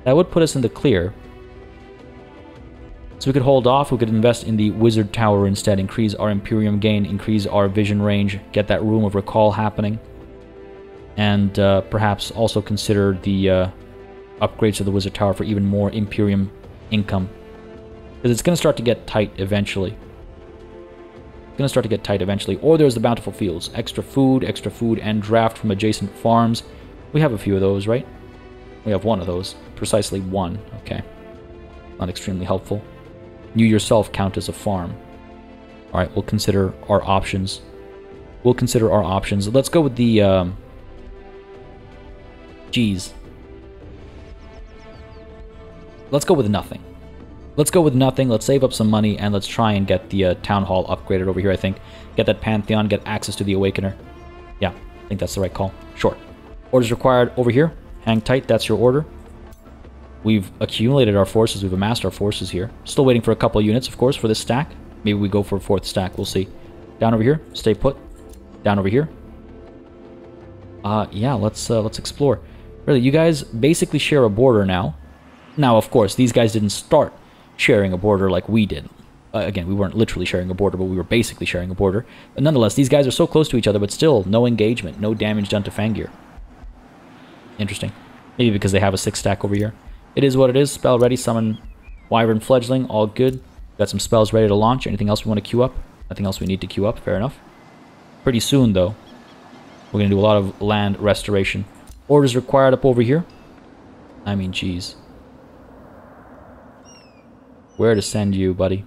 That would put us in the clear. So we could hold off, we could invest in the Wizard Tower instead, increase our Imperium gain, increase our vision range, get that Room of Recall happening, and perhaps also consider the upgrades to the Wizard Tower for even more Imperium income. Because it's going to start to get tight eventually. Or there's the bountiful fields, extra food and draft from adjacent farms. We have a few of those, right? We have one of those, precisely one. Okay, not extremely helpful. You yourself count as a farm. All right, we'll consider our options. Let's go with the Let's go with nothing. Let's save up some money, and let's try and get the Town Hall upgraded over here, I think. Get that Pantheon, get access to the Awakener. Yeah, I think that's the right call. Sure. Orders required over here. Hang tight, that's your order. We've accumulated our forces, we've amassed our forces here. Still waiting for a couple units, of course, for this stack. Maybe we go for a 4th stack, we'll see. Down over here, stay put. Down over here. Yeah, let's explore. Really, you guys basically share a border now. Now, of course, these guys didn't start sharing a border like we did. Again, we weren't literally sharing a border, but we were basically sharing a border. But nonetheless, these guys are so close to each other, but still, no engagement, no damage done to Fangir. Interesting. Maybe because they have a 6th stack over here. It is what it is. Spell ready, summon Wyvern Fledgling, all good. Got some spells ready to launch. Anything else we want to queue up? Nothing else we need to queue up, fair enough. Pretty soon, though, we're going to do a lot of land restoration. Orders required up over here. I mean, geez. Where to send you, buddy?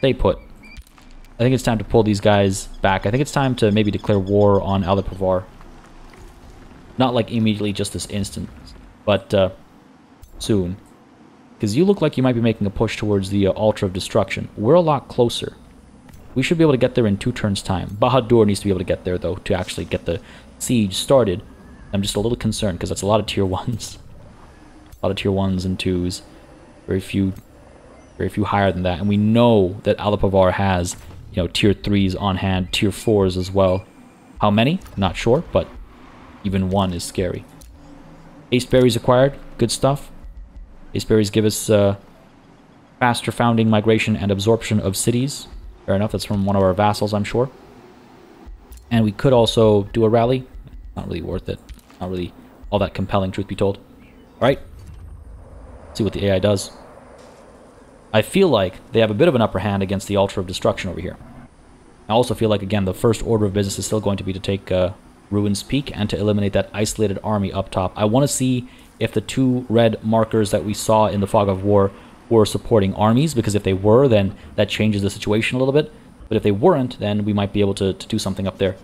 Stay put. I think it's time to pull these guys back. I think it's time to maybe declare war on Alapavar. Not like immediately, just this instant, but soon. Because you look like you might be making a push towards the Altar of Destruction. We're a lot closer. We should be able to get there in 2 turns' time. Bahadur needs to be able to get there, though, to actually get the siege started. I'm just a little concerned, because that's a lot of tier 1s. A lot of tier 1s and 2s, very few higher than that. And we know that Alapavar has, you know, tier 3s on hand, tier 4s as well. How many? Not sure, but even 1 is scary. Ace berries acquired, good stuff. Ace berries give us faster founding, migration, and absorption of cities. Fair enough, that's from one of our vassals, I'm sure. And we could also do a rally. Not really worth it. Not really all that compelling, truth be told. All right. See what the AI does. I feel like they have a bit of an upper hand against the Altar of Destruction over here. I also feel like, again, the first order of business is still going to be to take Ruins Peak and to eliminate that isolated army up top. I want to see if the 2 red markers that we saw in the Fog of War were supporting armies, because if they were, then that changes the situation a little bit. But if they weren't, then we might be able to do something up there.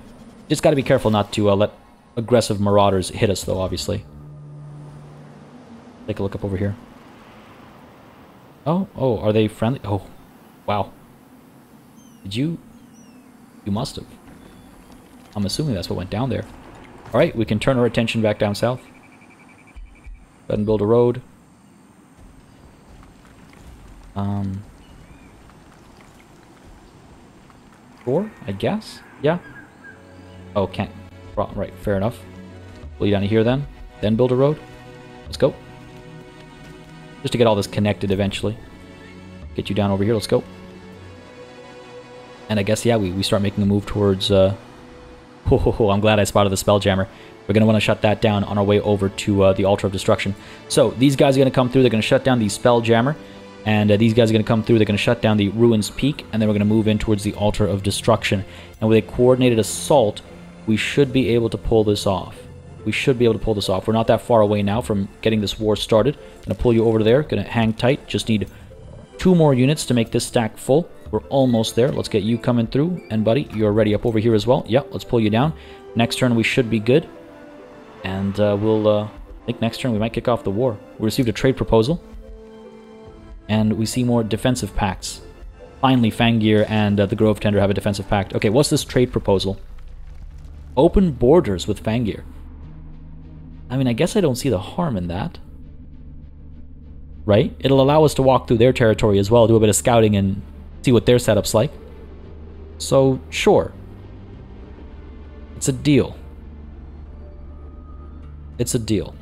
Just got to be careful not to let aggressive marauders hit us, though, obviously. Take a look up over here. Oh, are they friendly? Oh, wow. Did you? You must have. I'm assuming that's what went down there. All right, we can turn our attention back down south. Go ahead and build a road. Sure, I guess? Yeah. Oh, can't. Right, fair enough. We'll get down here then build a road. Let's go. Just to get all this connected eventually. Get you down over here, let's go. And I guess, yeah, we start making a move towards... I'm glad I spotted the Spelljammer. We're going to want to shut that down on our way over to the Altar of Destruction. So, these guys are going to come through, they're going to shut down the Spelljammer. And these guys are going to come through, they're going to shut down the Ruins Peak. And then we're going to move in towards the Altar of Destruction. And with a coordinated assault, we should be able to pull this off. We should be able to pull this off. We're not that far away now from getting this war started. Gonna pull you over to there. Gonna hang tight. Just need 2 more units to make this stack full. We're almost there. Let's get you coming through. And buddy, you're already up over here as well. Yep, let's pull you down. Next turn we should be good. And we'll... I think next turn we might kick off the war. We received a trade proposal. And we see more defensive pacts. Finally, Fangir and the Grove Tender have a defensive pact. Okay, what's this trade proposal? Open borders with Fangir. I mean, I guess I don't see the harm in that. Right? It'll allow us to walk through their territory as well, do a bit of scouting and see what their setup's like. So, sure. It's a deal. It's a deal.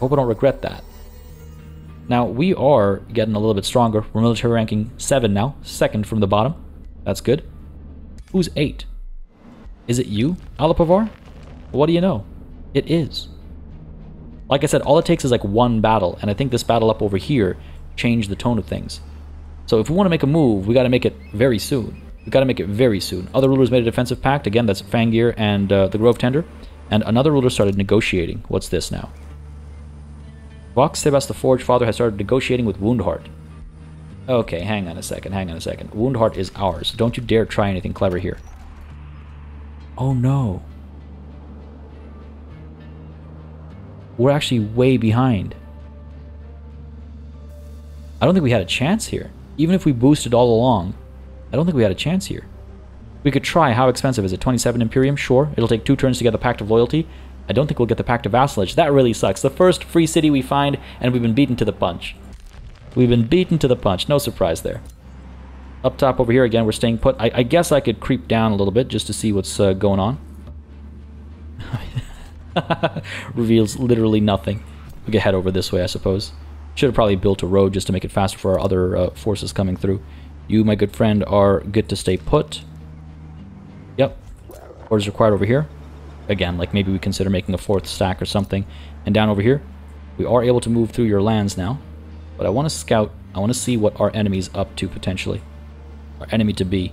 Hope I don't regret that. Now, we are getting a little bit stronger. We're military ranking 7 now, 2nd from the bottom. That's good. Who's 8? Is it you, Alapavar? What do you know? It is. Like I said, all it takes is like 1 battle, and I think this battle up over here changed the tone of things. So if we want to make a move, we got to make it very soon. We got to make it very soon. Other rulers made a defensive pact. Again, that's Fangir and the Grove Tender. And another ruler started negotiating. What's this now? Vox Sebas the Forge Father has started negotiating with Woundheart. Okay, hang on a second, hang on a second. Woundheart is ours. Don't you dare try anything clever here. Oh no. We're actually way behind. I don't think we had a chance here. Even if we boosted all along, I don't think we had a chance here. We could try. How expensive is it? 27 Imperium? Sure. It'll take 2 turns to get the Pact of Loyalty. I don't think we'll get the Pact of Vassalage. That really sucks. The first free city we find, and we've been beaten to the punch. We've been beaten to the punch. No surprise there. Up top over here again, we're staying put. I guess I could creep down a little bit just to see what's going on. Reveals literally nothing. We could head over this way, I suppose. Should have probably built a road just to make it faster for our other forces coming through. You, my good friend, are good to stay put. Yep. Orders required over here. Again, like maybe we consider making a 4th stack or something. And down over here, we are able to move through your lands now. But I want to scout. I want to see what our enemy's up to, potentially. Our enemy to be.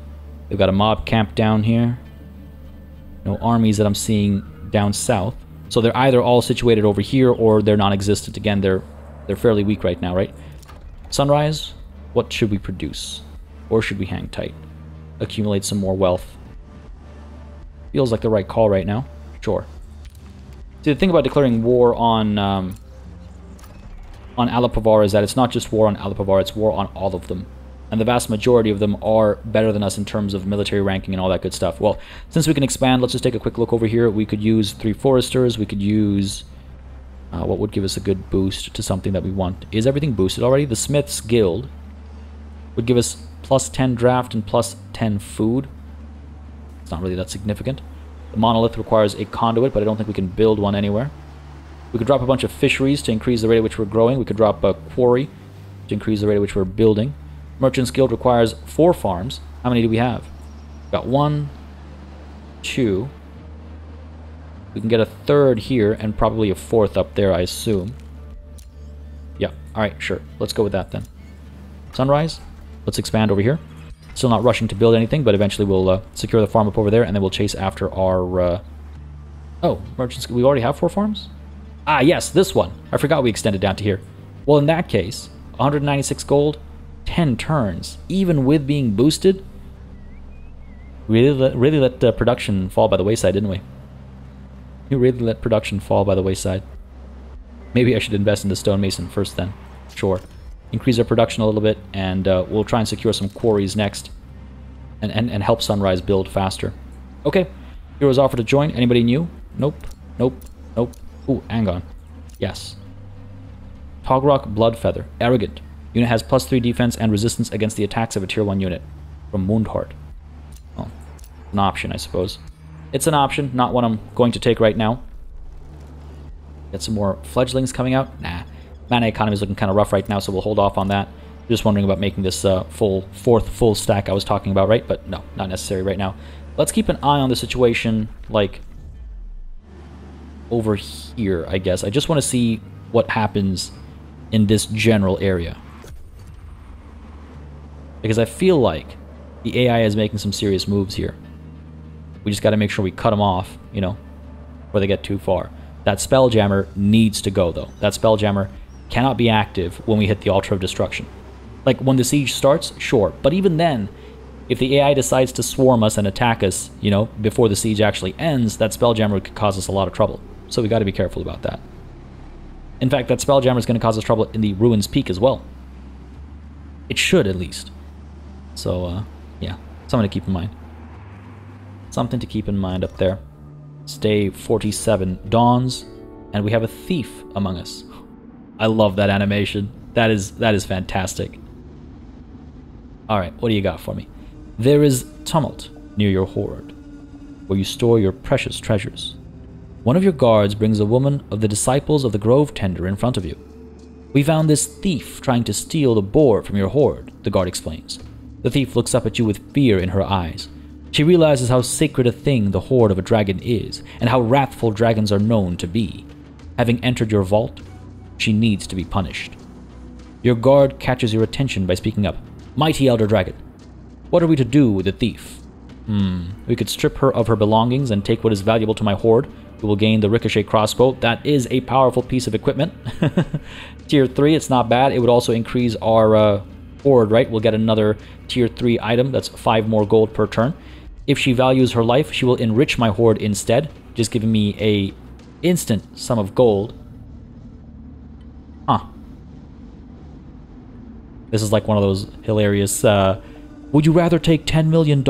We've got a mob camp down here. No armies that I'm seeing down south. So they're either all situated over here or they're non-existent. Again, they're fairly weak right now, right? Sunrise, what should we produce? Or should we hang tight? Accumulate some more wealth. Feels like the right call right now. Sure. See, the thing about declaring war on Alapavar is that it's not just war on Alapavar, it's war on all of them. And the vast majority of them are better than us in terms of military ranking and all that good stuff. Well, since we can expand, let's just take a quick look over here. We could use 3 foresters. We could use... what would give us a good boost to something that we want? Is everything boosted already? The Smith's Guild would give us plus 10 draft and plus 10 food. It's not really that significant. The monolith requires a conduit, but I don't think we can build one anywhere. We could drop a bunch of fisheries to increase the rate at which we're growing. We could drop a quarry to increase the rate at which we're building. Merchant's Guild requires 4 farms. How many do we have? We've got 1, 2. We can get a 3rd here and probably a 4th up there, I assume. Yeah, alright, sure. Let's go with that then. Sunrise, let's expand over here. Still not rushing to build anything, but eventually we'll secure the farm up over there, and then we'll chase after our... Oh, merchants... We already have 4 farms? Ah, yes, this one. I forgot we extended down to here. Well, in that case, 196 gold, 10 turns, even with being boosted. Really let production fall by the wayside, didn't we? We really let production fall by the wayside. Maybe I should invest in the stonemason first then. Sure. Increase our production a little bit, and we'll try and secure some quarries next, and help Sunrise build faster. Okay, heroes offer to join. Anybody new? Nope, nope, nope. Ooh, hang on. Yes. Togrock Bloodfeather, arrogant. Unit has plus 3 defense and resistance against the attacks of a tier 1 unit from Woundheart. Oh, an option, I suppose. It's an option, not one I'm going to take right now. Got some more fledglings coming out. Nah. Mana economy is looking kind of rough right now, so we'll hold off on that. Just wondering about making this full stack I was talking about, right? But no, not necessary right now. Let's keep an eye on the situation, like, over here, I guess. I just want to see what happens in this general area. Because I feel like the AI is making some serious moves here. We just got to make sure we cut them off, you know, before they get too far. That Spelljammer needs to go, though. That Spelljammer cannot be active when we hit the Altar of Destruction. Like, when the siege starts, sure. But even then, if the AI decides to swarm us and attack us, you know, before the siege actually ends, that Spelljammer could cause us a lot of trouble. So we got to be careful about that. In fact, that Spelljammer is going to cause us trouble in the Ruins Peak as well. It should, at least. So, yeah. Something to keep in mind. Something to keep in mind up there. It's day 47, Dawns, and we have a thief among us. I love that animation. That is fantastic. Alright, what do you got for me? There is tumult near your hoard, where you store your precious treasures. One of your guards brings a woman of the disciples of the Grove Tender in front of you. We found this thief trying to steal the boar from your hoard, the guard explains. The thief looks up at you with fear in her eyes. She realizes how sacred a thing the hoard of a dragon is, and how wrathful dragons are known to be. Having entered your vault, she needs to be punished. Your guard catches your attention by speaking up. Mighty Elder Dragon, what are we to do with the thief? We could strip her of her belongings and take what is valuable to my hoard. We will gain the Ricochet Crossbow. That is a powerful piece of equipment. Tier 3, it's not bad. It would also increase our hoard, right? We'll get another Tier 3 item. That's 5 more gold per turn. If she values her life, she will enrich my hoard instead, just giving me an instant sum of gold. Huh. This is like one of those hilarious, would you rather take $10 million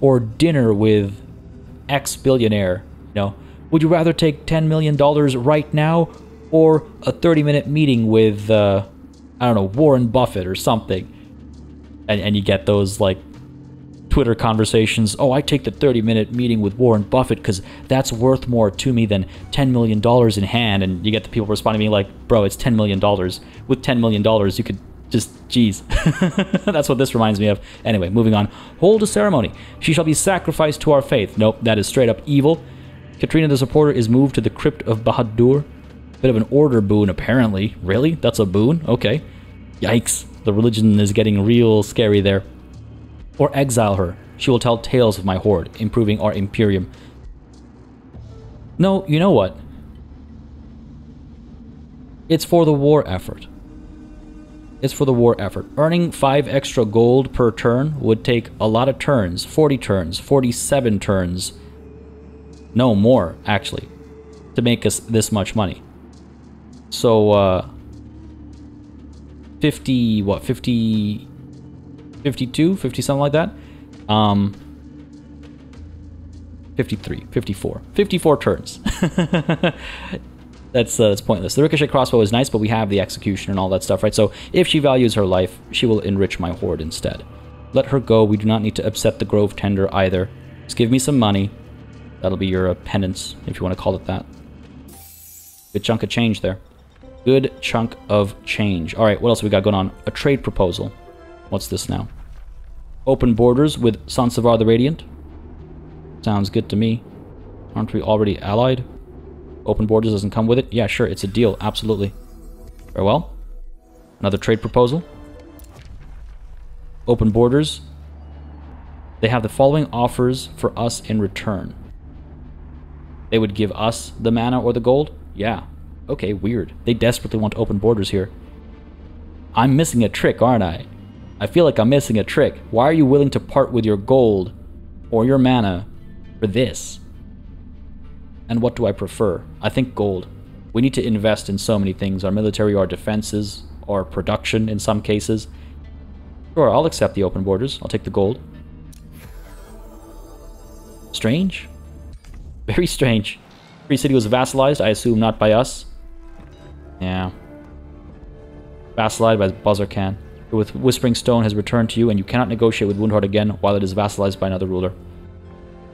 or dinner with X billionaire? You know, would you rather take $10 million right now or a 30-minute meeting with, I don't know, Warren Buffett or something? And you get those, like, Twitter conversations. Oh, I take the 30-minute meeting with Warren Buffett because that's worth more to me than $10 million in hand. And you get the people responding to me like, bro, it's $10 million. With $10 million, you could just, geez. That's what this reminds me of. Anyway, moving on. Hold a ceremony. She shall be sacrificed to our faith. Nope, that is straight up evil. Katrina the Supporter is moved to the Crypt of Bahadur. Bit of an order boon, apparently. Really? That's a boon? Okay. Yikes. The religion is getting real scary there. Or exile her. She will tell tales of my hoard, improving our Imperium. No, you know what? It's for the war effort. It's for the war effort. Earning 5 extra gold per turn would take a lot of turns. 40 turns, 47 turns. No, more, actually, to make us this much money. So, 50, what, 50... 52, 50, something like that. 53, 54. 54 turns. That's pointless. The Ricochet Crossbow is nice, but we have the Executioner and all that stuff, right? So if she values her life, she will enrich my hoard instead. Let her go. We do not need to upset the Grove Tender either. Just give me some money. That'll be your penance, if you want to call it that. Good chunk of change there. Good chunk of change. All right, what else we got going on? A trade proposal. What's this now? Open borders with Sansavar the Radiant. Sounds good to me. Aren't we already allied? Open borders doesn't come with it? Yeah, sure, it's a deal, absolutely. Very well. Another trade proposal. Open borders. They have the following offers for us in return. They would give us the mana or the gold? Yeah. Okay, weird. They desperately want open borders here. I'm missing a trick, aren't I? I feel like I'm missing a trick. Why are you willing to part with your gold or your mana for this? And what do I prefer? I think gold. We need to invest in so many things. Our military, our defenses, our production in some cases. Sure, I'll accept the open borders. I'll take the gold. Strange. Very strange. Free City was vassalized. I assume not by us. Yeah. Vassalized by Bolzarkan. With Whispering Stone has returned to you, and you cannot negotiate with Woundheart again while it is vassalized by another ruler.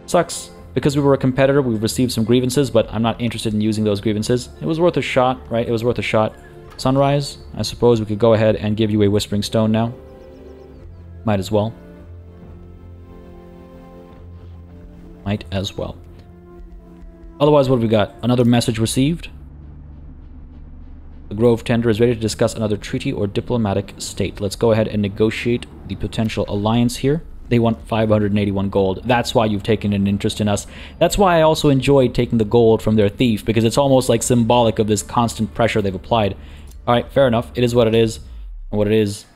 Sucks. Because we were a competitor, we've received some grievances, but I'm not interested in using those grievances. It was worth a shot, right? It was worth a shot. Sunrise, I suppose we could go ahead and give you a Whispering Stone now. Might as well. Might as well. Otherwise, what have we got? Another message received? The Grove Tender is ready to discuss another treaty or diplomatic state. Let's go ahead and negotiate the potential alliance here. They want 581 gold. That's why you've taken an interest in us. That's why I also enjoyed taking the gold from their thief, because it's almost like symbolic of this constant pressure they've applied. All right, fair enough. It is what it is. And what it is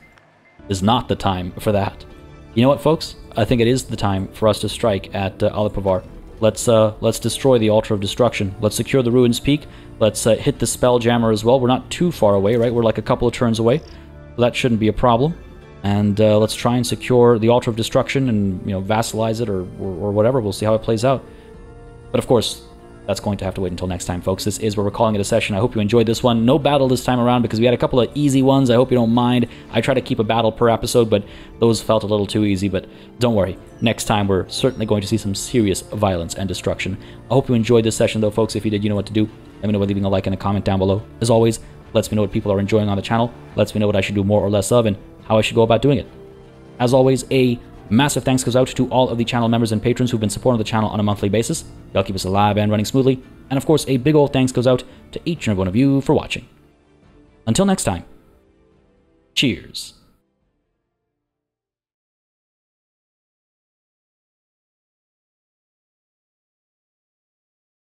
not the time for that. You know what, folks? I think it is the time for us to strike at Alipavar. Let's destroy the Altar of Destruction. Let's secure the Ruins Peak. Let's hit the Spelljammer as well. We're not too far away, right? We're like a couple of turns away. So that shouldn't be a problem. And let's try and secure the Altar of Destruction and, you know, vassalize it or whatever. We'll see how it plays out. But of course, that's going to have to wait until next time, folks. This is where we're calling it a session. I hope you enjoyed this one. No battle this time around because we had a couple of easy ones. I hope you don't mind. I try to keep a battle per episode, but those felt a little too easy. But don't worry. Next time, we're certainly going to see some serious violence and destruction. I hope you enjoyed this session, though, folks. If you did, you know what to do. Let me know by leaving a like and a comment down below. As always, lets me know what people are enjoying on the channel. Lets me know what I should do more or less of, and how I should go about doing it. As always, a massive thanks goes out to all of the channel members and patrons who've been supporting the channel on a monthly basis. Y'all keep us alive and running smoothly. And of course, a big old thanks goes out to each and every one of you for watching. Until next time, cheers.